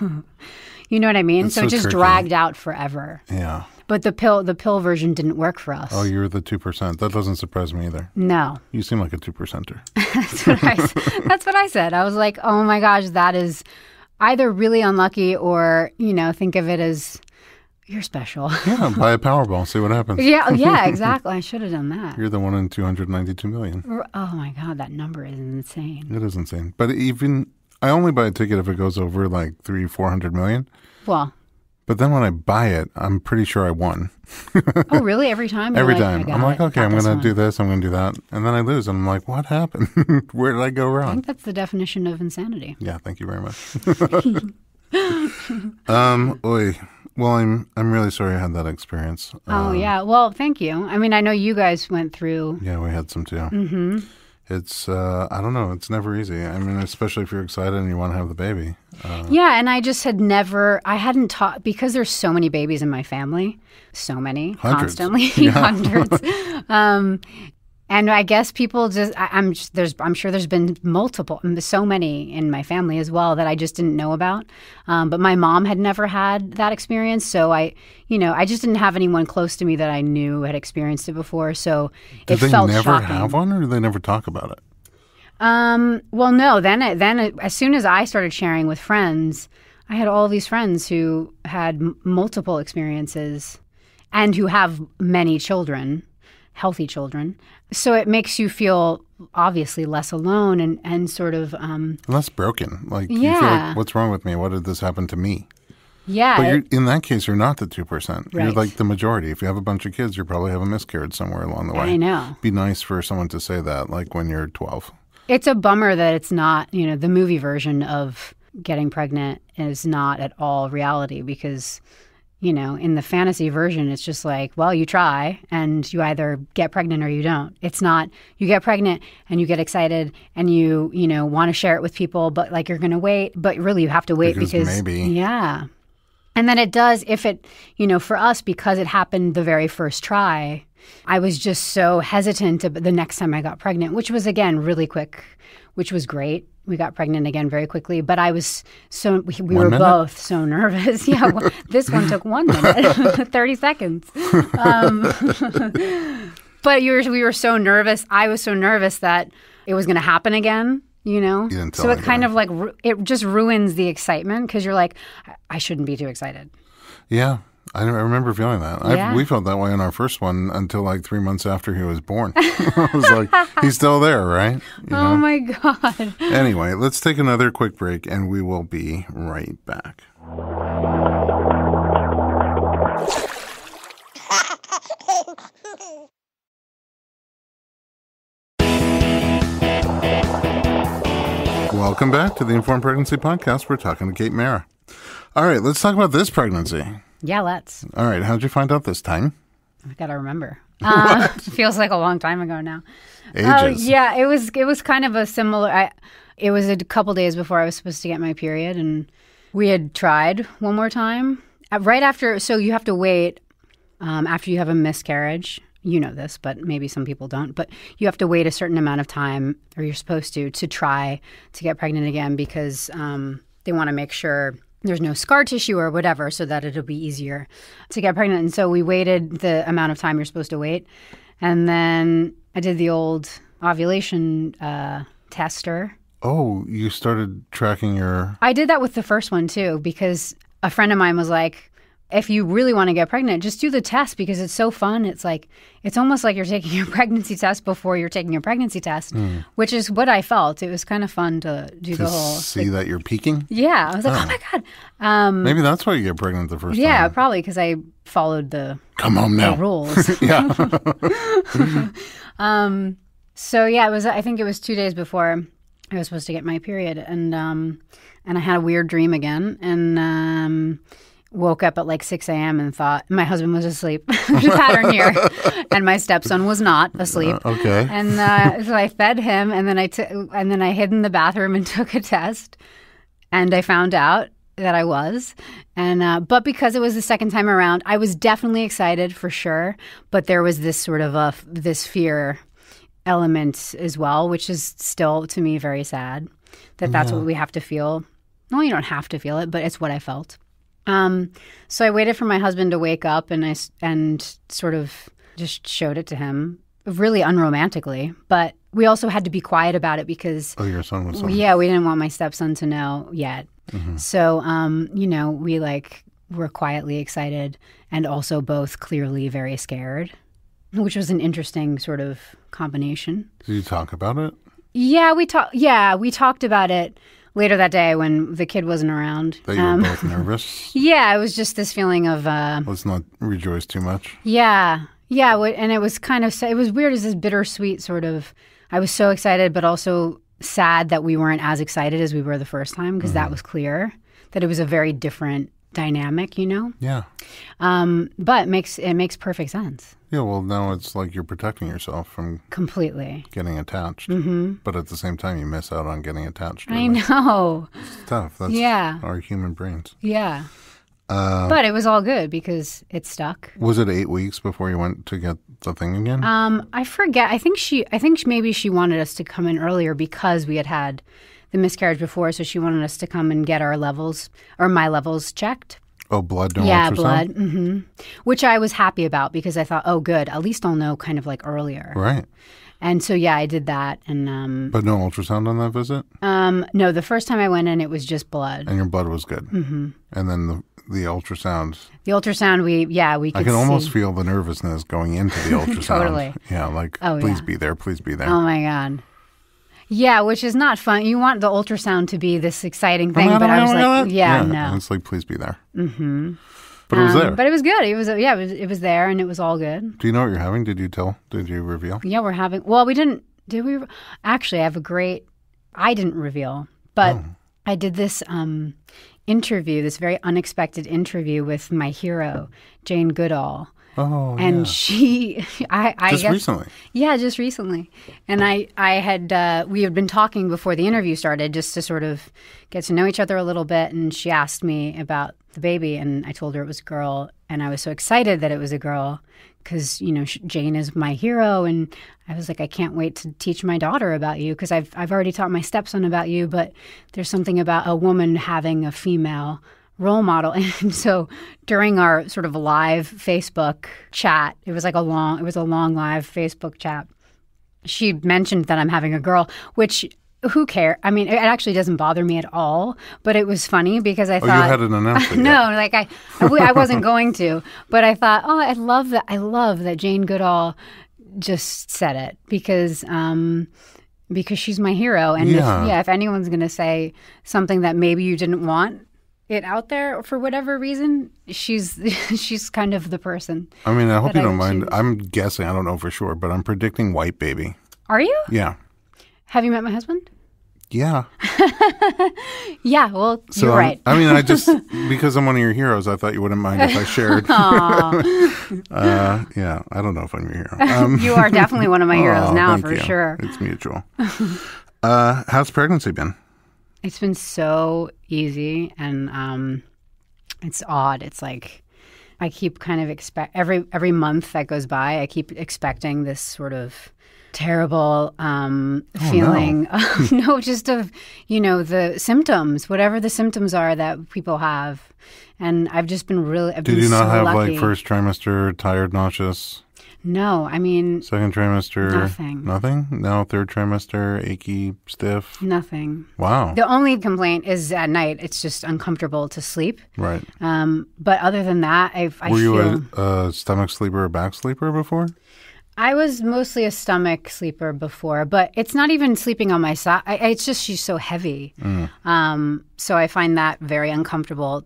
You know what I mean? So it just dragged out forever. Yeah. But the pill version didn't work for us. Oh, you were the 2%. That doesn't surprise me either. No. You seem like a 2%er. That's what I said. I was like, oh my gosh, that is... Either really unlucky or, you know, think of it as you're special. Yeah, buy a Powerball, see what happens. Yeah, exactly. I should have done that. You're the one in 292 million. Oh, my God, that number is insane. It is insane. But even – I only buy a ticket if it goes over like 300–400 million. Well – But then when I buy it, I'm pretty sure I won. Oh, really? Every time? Every time. I'm like, okay, I'm going to do this, I'm going to do that. And then I lose. And I'm like, what happened? Where did I go wrong? I think that's the definition of insanity. Yeah, thank you very much. Well, I'm really sorry I had that experience. Oh, yeah. Well, thank you. I mean, I know you guys went through. Yeah, we had some too. Mm-hmm. It's, I don't know, it's never easy. I mean, especially if you're excited and you want to have the baby. Yeah, and I just had never, I hadn't taught, because there's so many babies in my family, so many, hundreds. Constantly, yeah. Hundreds. And I guess people just, I'm sure there's been multiple, so many in my family as well that I just didn't know about. But my mom had never had that experience. So I just didn't have anyone close to me that I knew had experienced it before. So it felt shocking. Did they never have one, or did they never talk about it? Well, no. Then as soon as I started sharing with friends, I had all these friends who had multiple experiences and who have many children. Healthy children. So it makes you feel obviously less alone and sort of... less broken. Like, yeah. You feel like, what's wrong with me? What did this happen to me? Yeah. But in that case, you're not the 2%. Right. You're like the majority. If you have a bunch of kids, you probably have a miscarriage somewhere along the way. I know. Be nice for someone to say that, like when you're 12. It's a bummer that it's not, you know, the movie version of getting pregnant is not at all reality, because... You know, in the fantasy version, it's just like, well, you try and you either get pregnant or you don't. It's not you get pregnant and you get excited and you know, want to share it with people, but like you're going to wait. But really, you have to wait because maybe. Yeah. And then it does if it, you know, for us, because it happened the very first try, I was just so hesitant the next time I got pregnant, which was, again, really quick, which was great. We got pregnant again very quickly, but I was so we were both so nervous. Yeah, this one took 1 minute, 30 seconds. But we were so nervous. I was so nervous that it was going to happen again. You know, so it kind of like it just ruins the excitement because you're like, I shouldn't be too excited. Yeah, I remember feeling that. Yeah. We felt that way on our first one until like 3 months after he was born. I was like, he's still there, right? You know? My God. Anyway, let's take another quick break and we will be right back. Welcome back to the Informed Pregnancy Podcast. We're talking to Kate Mara. All right, let's talk about this pregnancy. Yeah, let's. All right, how'd you find out this time? I gotta remember. Feels like a long time ago now. Ages. Yeah, it was kind of a similar. It was a couple days before I was supposed to get my period, and we had tried one more time right after. So you have to wait after you have a miscarriage. You know this, but maybe some people don't. But you have to wait a certain amount of time, or you're supposed to try to get pregnant again because they want to make sure there's no scar tissue or whatever so that it'll be easier to get pregnant. And so we waited the amount of time you're supposed to wait. And then I did the old ovulation tester. Oh, you started tracking your... I did that with the first one too, because a friend of mine was like, if you really want to get pregnant, just do the test because it's so fun. It's like, it's almost like you're taking a pregnancy test before you're taking a pregnancy test, which is what I felt. It was kind of fun to do the whole... see that you're peaking? Yeah. I was like, oh my God. Maybe that's why you get pregnant the first time. Yeah, probably because I followed the... Come home now. The rules. Yeah. So yeah, it was. I think it was 2 days before I was supposed to get my period. And I had a weird dream again. And... woke up at like 6 a.m. and thought my husband was asleep. There's a pattern here. And my stepson was not asleep. Okay. And so I fed him, and then I hid in the bathroom and took a test, and I found out that I was. And but because it was the second time around, I was definitely excited for sure. But there was this sort of this fear element as well, which is still to me very sad that that's what we have to feel. Well, you don't have to feel it, but it's what I felt. So I waited for my husband to wake up, and I sort of just showed it to him, really unromantically. But we also had to be quiet about it because your son was something. Yeah, we didn't want my stepson to know yet. Mm-hmm. So you know, we were quietly excited and also both clearly very scared, which was an interesting sort of combination. Did you talk about it? Yeah, we talked about it. Later that day when the kid wasn't around. That you were both nervous? Yeah, it was just this feeling of... let's not rejoice too much. Yeah. Yeah, and it was kind of... It was weird as this bittersweet sort of... I was so excited but also sad that we weren't as excited as we were the first time because that was clear, that it was a very different dynamic, you know? Yeah. But it makes perfect sense. Yeah, well, now it's like you're protecting yourself from completely getting attached. Mm-hmm. But at the same time, you miss out on getting attached. I know. It's tough. That's our human brains. Yeah. But it was all good because it stuck. Was it 8 weeks before you went to get the thing again? I forget. I think maybe she wanted us to come in earlier because we had the miscarriage before, so she wanted us to come and get our levels or my levels checked. Oh, blood donor. Yeah, blood. Mm-hmm. Which I was happy about because I thought, oh, good. At least I'll know kind of like earlier. Right. And so, yeah, I did that. And but no ultrasound on that visit? No, the first time I went in, it was just blood. And your blood was good. Mm-hmm. And then the ultrasound. The ultrasound, we could see. I can almost feel the nervousness going into the ultrasound. Totally. Yeah, like, oh, please be there, please be there. Oh, my God. Yeah, which is not fun. You want the ultrasound to be this exciting thing, but I was like, no. It's like, please be there. Mm-hmm. But it was there. But it was good. It was, it was there, and it was all good. Do you know what you're having? Did you reveal? Yeah, we're having, well, we didn't, did we? Actually, I have a great, I didn't reveal, but I did this interview, this very unexpected interview with my hero, Jane Goodall. Oh, and she, I just guess, recently. Yeah, just recently. And we had been talking before the interview started just to sort of get to know each other a little bit. And she asked me about the baby, and I told her it was a girl. And I was so excited that it was a girl because, you know, Jane is my hero. And I was like, I can't wait to teach my daughter about you because I've already taught my stepson about you. But there's something about a woman having a female role model. And so during our sort of live Facebook chat, it was a long live Facebook chat. She mentioned that I'm having a girl, which who cares? I mean, it actually doesn't bother me at all, but it was funny because I thought... Oh, you hadn't announced it yet. No, like I wasn't going to, but I thought, oh, I love that Jane Goodall just said it because she's my hero. And yeah, if anyone's going to say something that maybe you didn't want it out there for whatever reason, she's kind of the person. I mean, I hope you don't mind. I'm guessing, I don't know for sure, but I'm predicting white baby. Are you? Yeah. Have you met my husband? Yeah. Yeah, well, so you're right. I mean, I just, because I'm one of your heroes, I thought you wouldn't mind if I shared. Yeah, I don't know if I'm your hero. You are definitely one of my heroes now, for sure. It's mutual. How's pregnancy been? It's been so easy, and it's odd. It's like I keep kind of every month that goes by, I keep expecting this sort of terrible feeling of, just of, the symptoms, whatever the symptoms are that people have. And I've just been really, Did you not have lucky. Like first trimester, tired, nauseous? No, I mean. Second trimester? Nothing. Nothing? No, third trimester, achy, stiff? Nothing. Wow. The only complaint is at night, it's just uncomfortable to sleep. Right. But other than that, Were you a stomach sleeper or back sleeper before? I was mostly a stomach sleeper before, but it's not even sleeping on my side. It's just she's so heavy. Mm. So I find that very uncomfortable.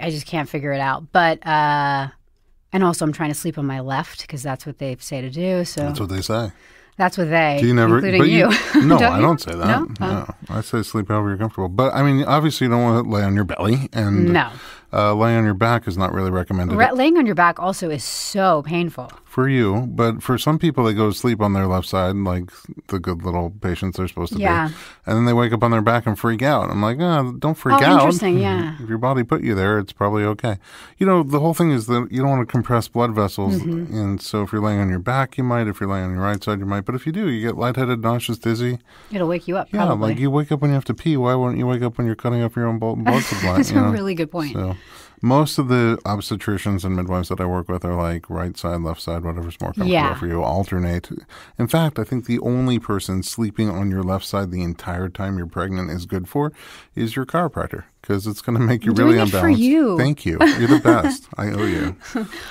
I just can't figure it out. But and also I'm trying to sleep on my left because that's what they say to do. So that's what they say. That's what they, including you. No, I don't say that. No? No, I say sleep however you're comfortable. But, I mean, obviously you don't want to lay on your belly. And no. Laying on your back is not really recommended. Laying on your back also is so painful. For you. But for some people, they go to sleep on their left side, like the good little patients they're supposed to be. And then they wake up on their back and freak out. I'm like, oh, don't freak out. Interesting, yeah. If your body put you there, it's probably okay. You know, the whole thing is that you don't want to compress blood vessels. Mm-hmm. And so if you're laying on your back, you might. If you're laying on your right side, you might. But if you do, you get lightheaded, nauseous, dizzy. It'll wake you up, yeah, probably. Like you wake up when you have to pee. Why won't you wake up when you're cutting off your own blood supply? That's a really good point. So most of the obstetricians and midwives that I work with are like right side, left side, whatever's more comfortable for you. Alternate. In fact, I think the only person sleeping on your left side the entire time you're pregnant is good for is your chiropractor. Because it's going to make you really unbalanced. For you. Thank you. You're the best. I owe you.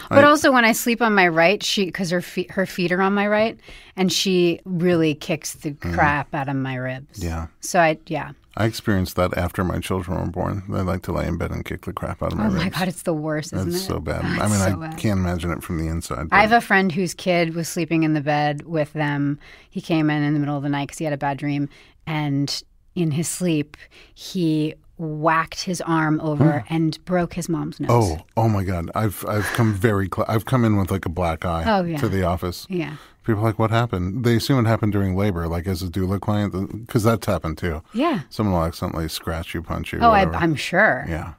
But also when I sleep on my right, because her feet are on my right, and she really kicks the crap out of my ribs. Yeah. So I experienced that after my children were born. I like to lay in bed and kick the crap out of my ribs. Oh my God, it's the worst, isn't it? It's so bad. I mean, I can't imagine it from the inside. I have a friend whose kid was sleeping in the bed with them. He came in the middle of the night because he had a bad dream, and in his sleep, he whacked his arm over and broke his mom's nose. Oh my God! I've come very close. I've come in with like a black eye to the office. Yeah, people are like, what happened? They assume it happened during labor, like as a doula client, because that's happened too. Yeah, someone will accidentally scratch you, punch you. Oh, I'm sure. Yeah,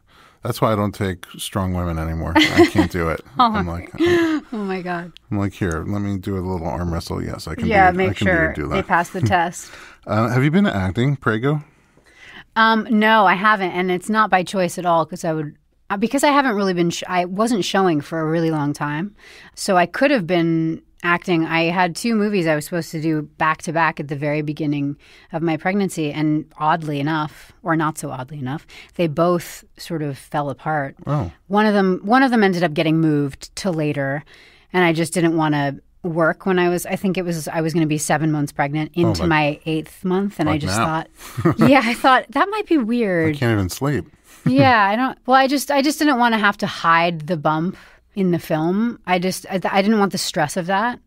that's why I don't take strong women anymore. I can't do it. Oh my God. I'm like, here, let me do a little arm wrestle. Yes, I can. Yeah, I can do that. They pass the test. Have you been acting? Prego. No, I haven't, and it's not by choice at all because I haven't really been. I wasn't showing for a really long time, so I could have been acting. I had two movies I was supposed to do back to back at the very beginning of my pregnancy, and oddly enough, or not so oddly enough, they both sort of fell apart. Oh. One of them ended up getting moved to later, and I just didn't want to work when I was going to be 7 months pregnant into my 8th month, and I just thought I thought that might be weird. I can't even sleep. I just didn't want to have to hide the bump in the film. I didn't want the stress of that.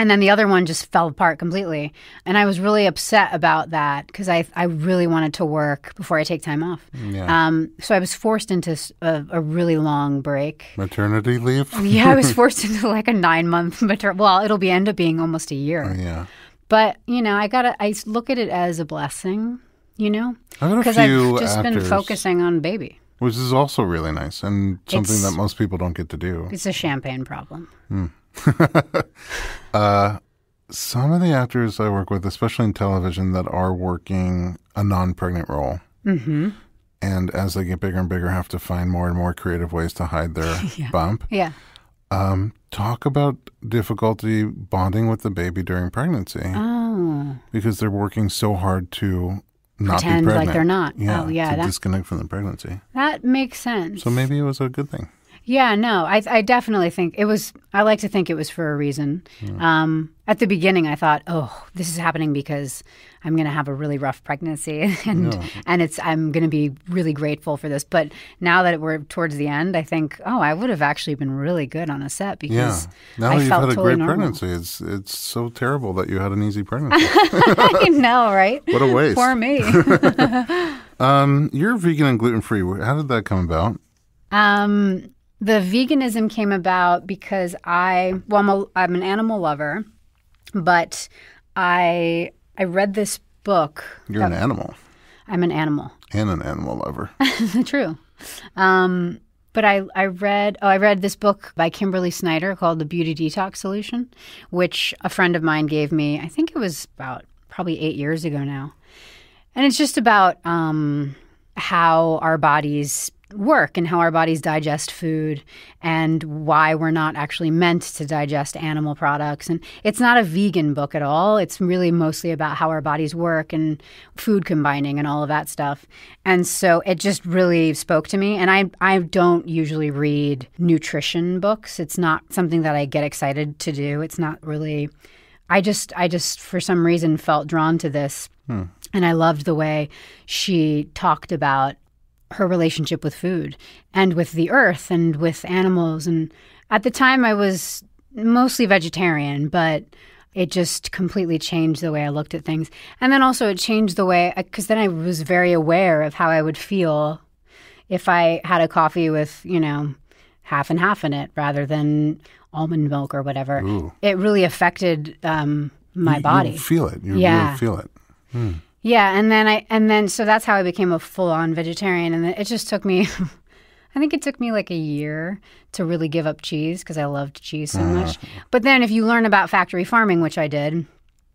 And then the other one just fell apart completely, and I was really upset about that because I really wanted to work before I take time off. So I was forced into a really long break. Maternity leave? I was forced into like a 9-month maternity. Well, it'll end up being almost a year. But I look at it as a blessing. Because I've just been focusing on baby. Which is also really nice and something that most people don't get to do. It's a champagne problem. Some of the actors I work with, especially in television, that are working a non-pregnant role, and as they get bigger and bigger, have to find more and more creative ways to hide their bump. Talk about difficulty bonding with the baby during pregnancy. because they're working so hard to not pretend be pregnant. Like they're not. Yeah, oh, yeah, to disconnect from the pregnancy. That makes sense. So maybe it was a good thing. Yeah, no, I definitely think it was. I like to think it was for a reason. Yeah. At the beginning, I thought, oh, this is happening because I'm going to have a really rough pregnancy, and yeah. and I'm going to be really grateful for this. But now that we're towards the end, I think, oh, I would have actually been really good on a set because yeah. now I that felt you've had totally a great normal. Pregnancy, it's so terrible that you had an easy pregnancy. I know, right? What a waste. Poor me. You're vegan and gluten free. How did that come about? The veganism came about because I'm an animal lover, but I read this book. You're an animal. I'm an animal. And an animal lover. True. But I read this book by Kimberly Snyder called The Beauty Detox Solution, which a friend of mine gave me. I think it was about probably 8 years ago now. And it's just about how our bodies work and how our bodies digest food and why we're not actually meant to digest animal products. And it's not a vegan book at all. It's really mostly about how our bodies work and food combining and all of that stuff. And so it just really spoke to me. And I don't usually read nutrition books. It's not something that I get excited to do. It's not really – I just for some reason felt drawn to this. Hmm. And I loved the way she talked about her relationship with food and with the earth and with animals. And at the time I was mostly vegetarian, but it just completely changed the way I looked at things. And then also it changed the way, because then I was very aware of how I would feel if I had a coffee with, you know, half and half in it rather than almond milk or whatever. Ooh. It really affected my body. You feel it. You yeah. really feel it. Mm. Yeah, and then so that's how I became a full-on vegetarian, and then it just took me I think it took me like a year to really give up cheese because I loved cheese so much. But then if you learn about factory farming, which I did,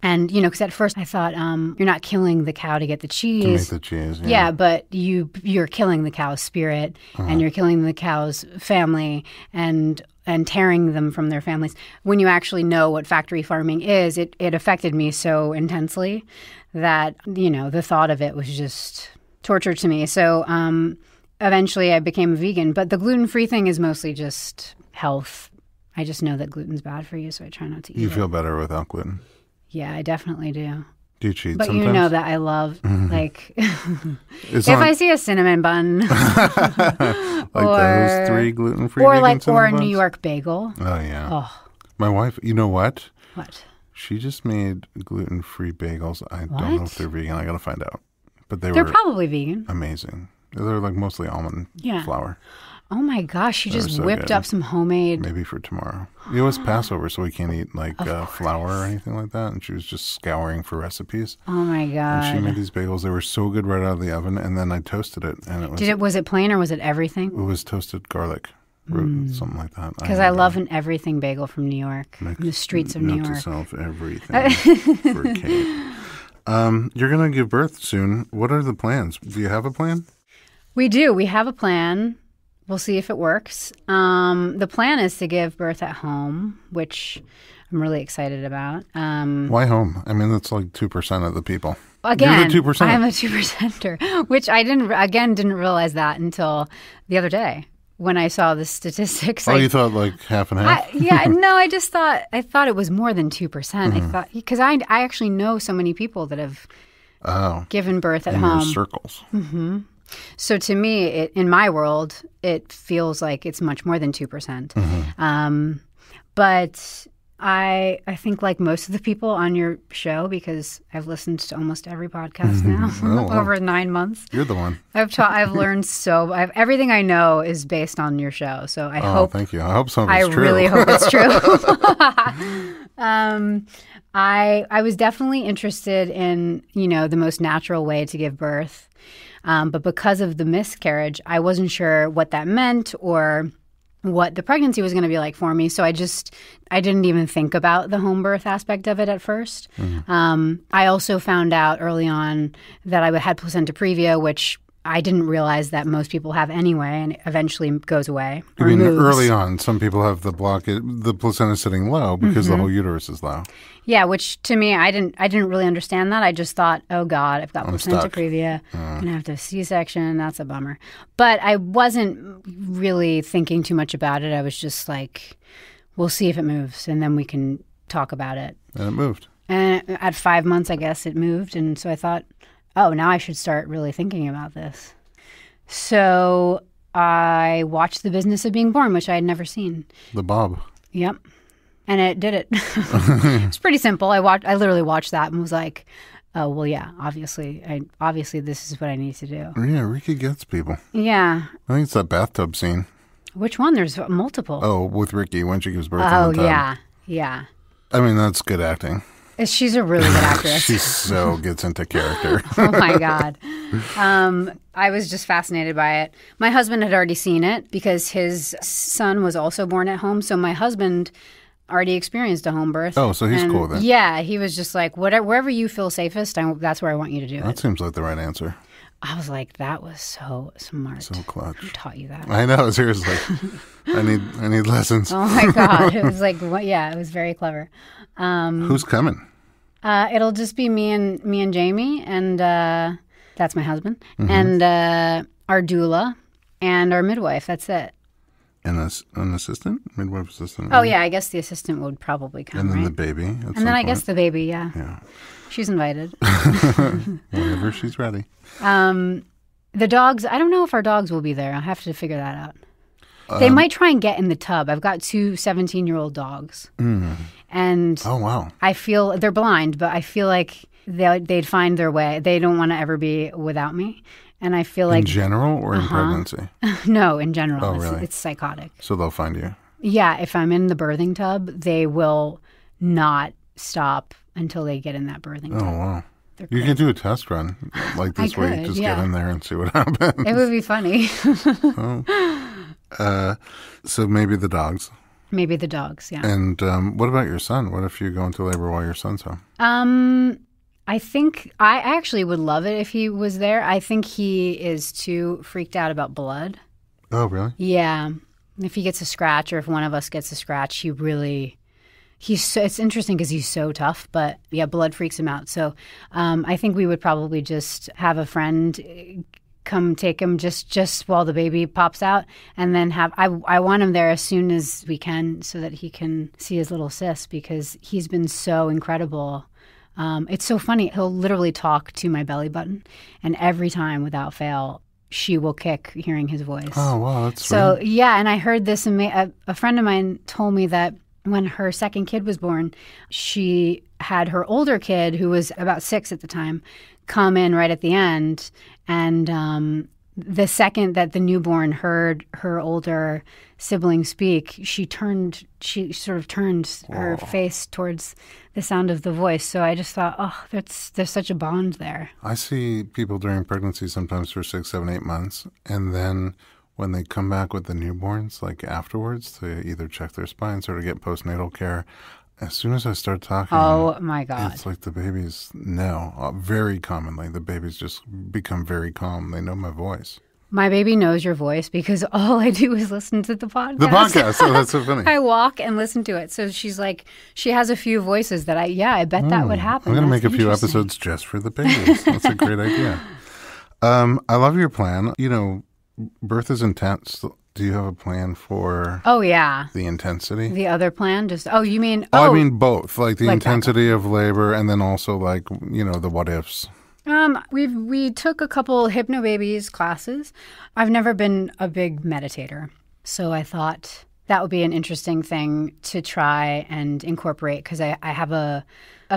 and you know, because at first I thought you're not killing the cow to get the cheese. To make the cheese. Yeah, yeah, but you're killing the cow's spirit and you're killing the cow's family and tearing them from their families. When you actually know what factory farming is, it affected me so intensely that, you know, the thought of it was just torture to me. So eventually I became a vegan. But the gluten-free thing is mostly just health. I just know that gluten's bad for you, so I try not to eat it. You feel better without gluten? Yeah, I definitely do. Do you cheat sometimes? But you know that I love, like, if I see a cinnamon bun. Like or, those three gluten-free vegan cinnamon buns? Or a New York bagel. Oh, yeah. Oh. My wife, you know what? What? She just made gluten-free bagels. I don't know if they're vegan. I got to find out. But they're probably vegan. Amazing. They're like mostly almond flour. Oh my gosh, she just whipped up some homemade. Maybe for tomorrow. It was Passover, so we can't eat like flour or anything like that. And she was just scouring for recipes. Oh my god. And she made these bagels. They were so good right out of the oven. And then I toasted it, and it was. Was it plain or was it everything? It was toasted garlic. Something like that. Because I love an everything bagel from New York, from the streets of New York. To solve everything for Kate. You're going to give birth soon. What are the plans? Do you have a plan? We do. We have a plan. We'll see if it works. The plan is to give birth at home, which I'm really excited about. Why home? I mean, that's like 2% of the people. Again, you're the 2%. I'm a 2%er, which I didn't realize that until the other day. When I saw the statistics. Oh, you thought like half and half? Yeah, no, I just thought, I thought it was more than 2%. I thought, because I actually know so many people that have given birth at home. In your circles. Mm-hmm. So to me, in my world, it feels like it's much more than 2%. Mm-hmm. But I think like most of the people on your show, because I've listened to almost every podcast now over 9 months. You're the one. I've learned so – everything I know is based on your show. So I hope – thank you. I hope something's true. I really hope it's true. I was definitely interested in, you know, the most natural way to give birth. But because of the miscarriage, I wasn't sure what that meant or – what the pregnancy was going to be like for me. So I didn't even think about the home birth aspect of it at first. Mm. I also found out early on that I had placenta previa, which I didn't realize that most people have anyway, and it eventually goes away. I mean, early on, some people have the blockage, the placenta sitting low because the whole uterus is low. Yeah, which to me, I didn't really understand that. I just thought, oh God, I've got placenta previa. I'm gonna have to C-section. That's a bummer. But I wasn't really thinking too much about it. I was just like, we'll see if it moves, and then we can talk about it. And it moved. And at 5 months, I guess it moved, and so I thought, oh, now I should start really thinking about this. So I watched The Business of Being Born, which I had never seen. The Bob. Yep. And it did it. It's pretty simple. I literally watched that and was like, oh, well, yeah, obviously this is what I need to do. Yeah, Ricky gets people. Yeah. I think it's that bathtub scene. Which one? There's multiple. Oh, with Ricky when she gives birth. Oh, yeah. Yeah. I mean, that's good acting. She's a really good actress. She so gets into character. Oh, my God. I was just fascinated by it. My husband had already seen it because his son was also born at home. So my husband already experienced a home birth. Oh, so he's cool with that. Yeah. He was just like, wherever you feel safest, that's where I want you to do it. That seems like the right answer. I was like, that was so smart. So clutch. Who taught you that? I know, seriously. I need lessons. Oh, my God. It was like, yeah, it was very clever. Who's coming? It'll just be me and Jamie, and that's my husband, and our doula and our midwife. That's it. And an assistant? Midwife assistant? Oh, yeah, I guess the assistant would probably come, and then the baby. And then I guess the baby, yeah. Yeah. She's invited. Whenever she's ready. The dogs, I don't know if our dogs will be there. I'll have to figure that out. They might try and get in the tub. I've got two 17-year-old dogs. And oh, wow. I feel, they're blind, but I feel like they'd find their way. They don't want to ever be without me. And I feel like. In general or in pregnancy? No, in general. Oh, really? It's psychotic. So they'll find you? Yeah. If I'm in the birthing tub, they will not stop until they get in that birthing tub. Oh, wow. You could do a test run like this week. Just get in there and see what happens. It would be funny. So maybe the dogs. Maybe the dogs, yeah. And what about your son? What if you go into labor while your son's home? I think I actually would love it if he was there. I think he is too freaked out about blood. Oh, really? Yeah. If he gets a scratch or if one of us gets a scratch, he really... it's interesting because he's so tough, but yeah, blood freaks him out. So I think we would probably just have a friend come take him just while the baby pops out, and then I want him there as soon as we can so that he can see his little sis, because he's been so incredible. It's so funny. He'll literally talk to my belly button, and every time without fail, she will kick hearing his voice. Oh, wow, that's so weird. Yeah, and I heard this. A friend of mine told me that when her second kid was born, she had her older kid, who was about 6 at the time, come in right at the end. And the second that the newborn heard her older sibling speak, she sort of turned Whoa. Her face towards the sound of the voice. So I just thought, oh, there's such a bond there. I see people during pregnancy sometimes for 6, 7, 8 months, and then when they come back with the newborns, like afterwards, to either check their spines or to get postnatal care, as soon as I start talking, oh my God, it's like the babies know. Very commonly, the babies just become very calm. They know my voice. My baby knows your voice because all I do is listen to the podcast. The podcast. Oh, that's so funny. I walk and listen to it. So she's like, she has a few voices that I bet that would happen. I'm going to make a few episodes just for the babies. That's a great idea. I love your plan. You know, birth is intense. Do you have a plan for the intensity? The other plan? I mean both. Like the intensity of labor and then also like, you know, the what ifs. We took a couple hypnobabies classes. I've never been a big meditator. So I thought that would be an interesting thing to try and incorporate, because I have a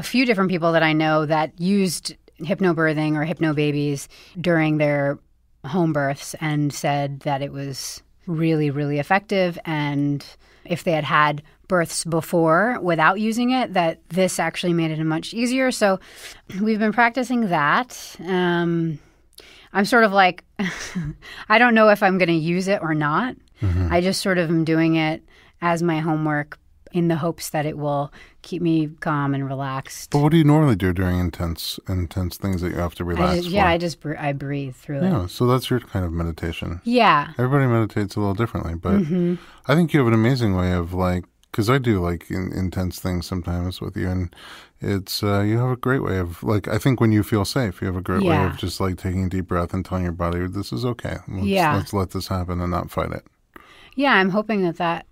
few different people that I know that used hypnobirthing or hypnobabies during their home births and said that it was really, really effective. And if they had births before without using it, that this actually made it much easier. So we've been practicing that. I'm sort of like, I don't know if I'm going to use it or not. I just sort of am doing it as my homework in the hopes that it will keep me calm and relaxed. But what do you normally do during intense things that you have to relax for? Yeah, I breathe through it. Yeah, so that's your kind of meditation. Yeah. Everybody meditates a little differently, but I think you have an amazing way of, like, because I do like intense things sometimes with you, and it's you have a great way of, like, I think when you feel safe, you have a great way of just, like, taking a deep breath and telling your body, this is okay. Let's let this happen and not fight it. Yeah, I'm hoping that that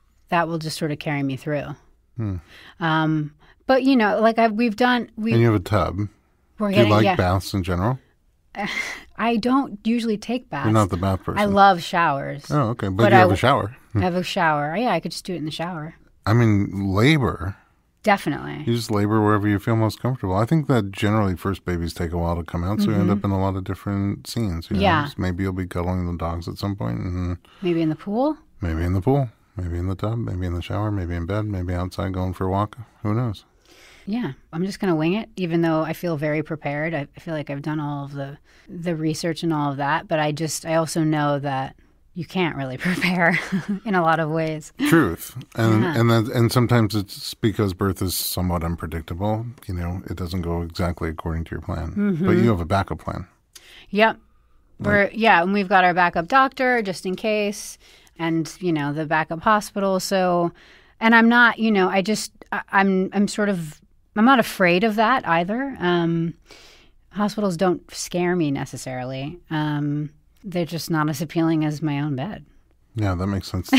will just sort of carry me through. But, you know, like we've done... And you have a tub. Do you like baths in general? I don't usually take baths. You're not the bath person. I love showers. Oh, okay. But you have a shower. I have a shower. Yeah, I could just do it in the shower. I mean, labor. Definitely. You just labor wherever you feel most comfortable. I think that generally first babies take a while to come out, so you end up in a lot of different scenes. You know? Yeah. So maybe you'll be cuddling the dogs at some point. Maybe in the pool. Maybe in the pool. Maybe in the tub. Maybe in the shower. Maybe in bed. Maybe outside going for a walk. Who knows? Yeah. I'm just going to wing it, even though I feel very prepared. I feel like I've done all of the research and all of that, but I also know that you can't really prepare in a lot of ways. Truth. And sometimes it's because birth is somewhat unpredictable. You know, it doesn't go exactly according to your plan. But you have a backup plan. Yep. And we've got our backup doctor just in case, and, you know, the backup hospital. So, and I'm not, you know, I'm not afraid of that either. Hospitals don't scare me necessarily. They're just not as appealing as my own bed. Yeah, that makes sense to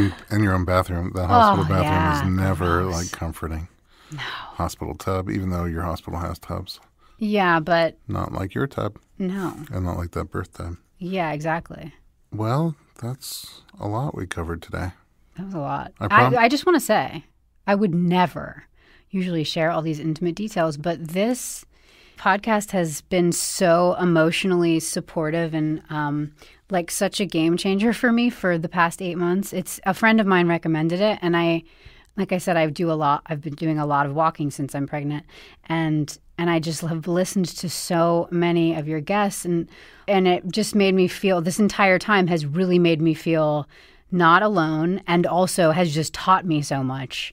me. and your own bathroom. The hospital bathroom is never, like, comforting. No. Hospital tub, even though your hospital has tubs. Yeah, but... Not like your tub. No. And not like that birth tub. Yeah, exactly. Well, that's a lot we covered today. That was a lot. I just want to say, I would never usually share all these intimate details, but this... podcast has been so emotionally supportive and like such a game changer for me for the past 8 months. It's a friend of mine recommended it, and I've been doing a lot of walking since I'm pregnant, and I just have listened to so many of your guests, and it just made me feel, this entire time has really made me feel not alone, and also has just taught me so much.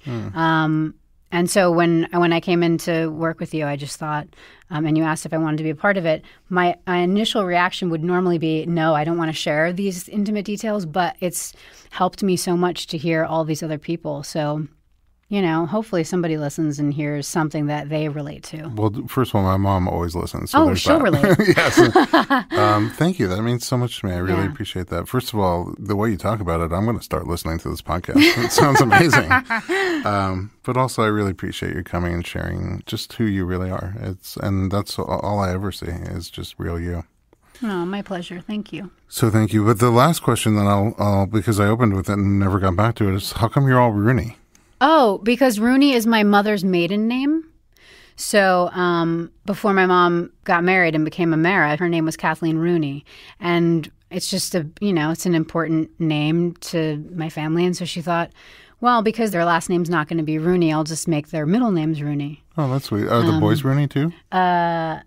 And so when I came in to work with you, I just thought, and you asked if I wanted to be a part of it, my initial reaction would normally be, no, I don't want to share these intimate details, but it's helped me so much to hear all these other people. So, you know, hopefully somebody listens and hears something that they relate to. Well, first of all, my mom always listens. So she'll relate. Yes. Thank you. That means so much to me. I really appreciate that. First of all, the way you talk about it, I'm going to start listening to this podcast. It sounds amazing. But also, I really appreciate you coming and sharing just who you really are. And that's all I ever see is just real you. Oh, my pleasure. Thank you. So thank you. But the last question that I'll because I opened with it and never got back to it, is how come you're all Rooney? Oh, because Rooney is my mother's maiden name. So before my mom got married and became a Mara, her name was Kathleen Rooney. And it's just it's an important name to my family. And so she thought, well, because their last name's not going to be Rooney, I'll just make their middle names Rooney. Oh, that's sweet. Are the boys Rooney too? No,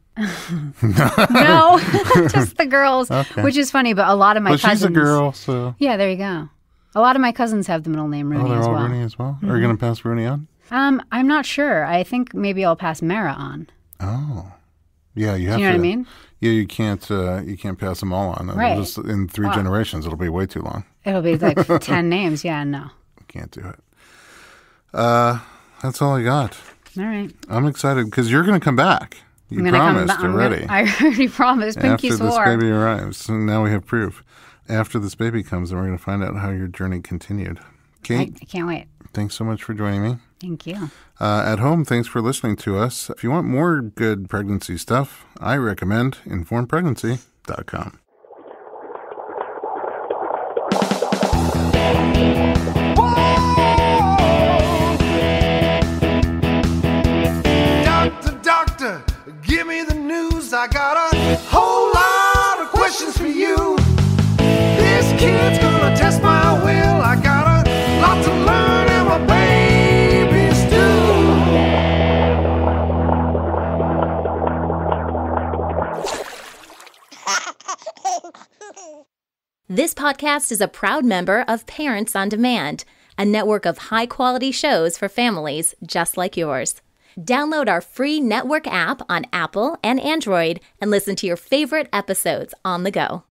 just the girls, which is funny. But a lot of my cousins. She's a girl, so. Yeah, there you go. A lot of my cousins have the middle name Rooney as well. Oh, they're all Rooney as well? Are you going to pass Rooney on? I'm not sure. I think maybe I'll pass Mara on. Oh. Yeah, you have to. You know what I mean? Yeah, you can't pass them all on. Right. Just in three generations, it'll be way too long. It'll be like 10 names. Yeah, no. Can't do it. That's all I got. All right. I'm excited because you're going to come back. You promised already. I already promised. Pinky swore. After this baby arrives. And now we have proof. After this baby comes, and we're going to find out how your journey continued. Kate, I can't wait. Thanks so much for joining me. Thank you. At home, thanks for listening to us. If you want more good pregnancy stuff, I recommend informedpregnancy.com. Doctor, doctor, give me the news. I got a whole lot of questions for you. Kid's gonna test my will. I got a lot to learn, and my baby's due. This podcast is a proud member of Parents on Demand, a network of high-quality shows for families just like yours. Download our free network app on Apple and Android and listen to your favorite episodes on the go.